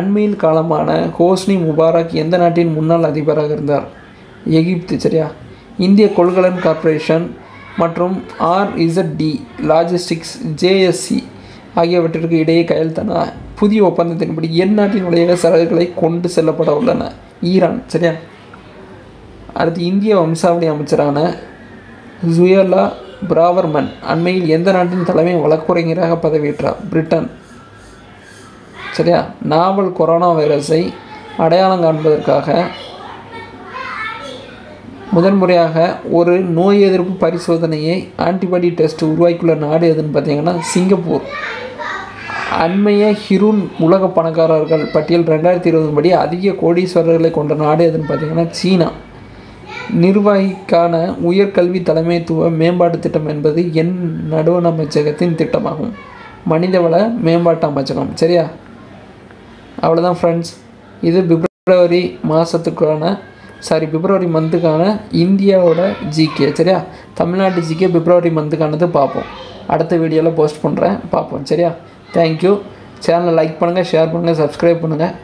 அண்மையில் காலமான ஹோஸ்னி முபாரக் எந்த நாட்டின் முன்னாள் அதிபராக இருந்தார்? எகிப்து. சரியா, இந்திய கொள்கலன் கார்ப்பரேஷன் மற்றும் RZD லாஜிஸ்டிக்ஸ் JSC ஆகியவற்றிற்கு இடையே கையெழுத்தான புதிய ஒப்பந்தத்தின்படி என் நாட்டின் உலக சரக்குகளை கொண்டு செல்லப்பட உள்ளன? ஈரான். சரியா, அடுத்து இந்திய வம்சாவளி அமைச்சரான ஜுயலா பிராவர்மன் அண்மையில் எந்த நாட்டின் தலைமை வழக்குரைஞராக பதவியேற்றார்? பிரிட்டன். சரியா? நாவல் கொரோனா வைரஸை அடையாளம் காண்பதற்காக முதன்முறையாக ஒரு நோய் எதிர்ப்பு பரிசோதனையை ஆன்டிபாடி டெஸ்ட் உருவாக்கியுள்ள நாடு எதுன்னு பார்த்தீங்கன்னா சிங்கப்பூர். அண்மைய ஹிரூன் உலக பணக்காரர்கள் பட்டியல் 2020 படி அதிக கோடீஸ்வரர்களை கொண்ட நாடு எதுன்னு பார்த்தீங்கன்னா சீனா. நிர்வாகிக்கான உயர்கல்வி தலைமைத்துவ மேம்பாட்டு திட்டம் என்பது என் நடுவண் அமைச்சகத்தின் திட்டமாகும்? மனிதவள மேம்பாட்டு அமைச்சகம். சரியா? அவ்வளோதான் ஃப்ரெண்ட்ஸ். இது பிப்ரவரி மாதத்துக்கான பிப்ரவரி மந்த்துக்கான இந்தியாவோட ஜிகே. சரியா? தமிழ்நாட்டு ஜிகே பிப்ரவரி மந்த்துக்கானது பார்ப்போம். அடுத்த வீடியோவில் போஸ்ட் பண்ணுறேன், பார்ப்போம். சரியா? தேங்க்யூ. சேனலை லைக் பண்ணுங்கள், ஷேர் பண்ணுங்கள், சப்ஸ்கிரைப் பண்ணுங்கள்.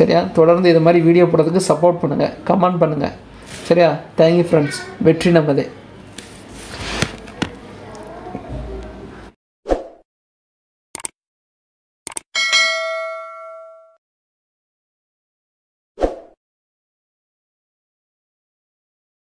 சரியா? தொடர்ந்து இது மாதிரி வீடியோ போடுறதுக்கு சப்போர்ட் பண்ணுங்கள், கமெண்ட் பண்ணுங்கள். சரியா? Thank you friends. வெற்றி நமதே.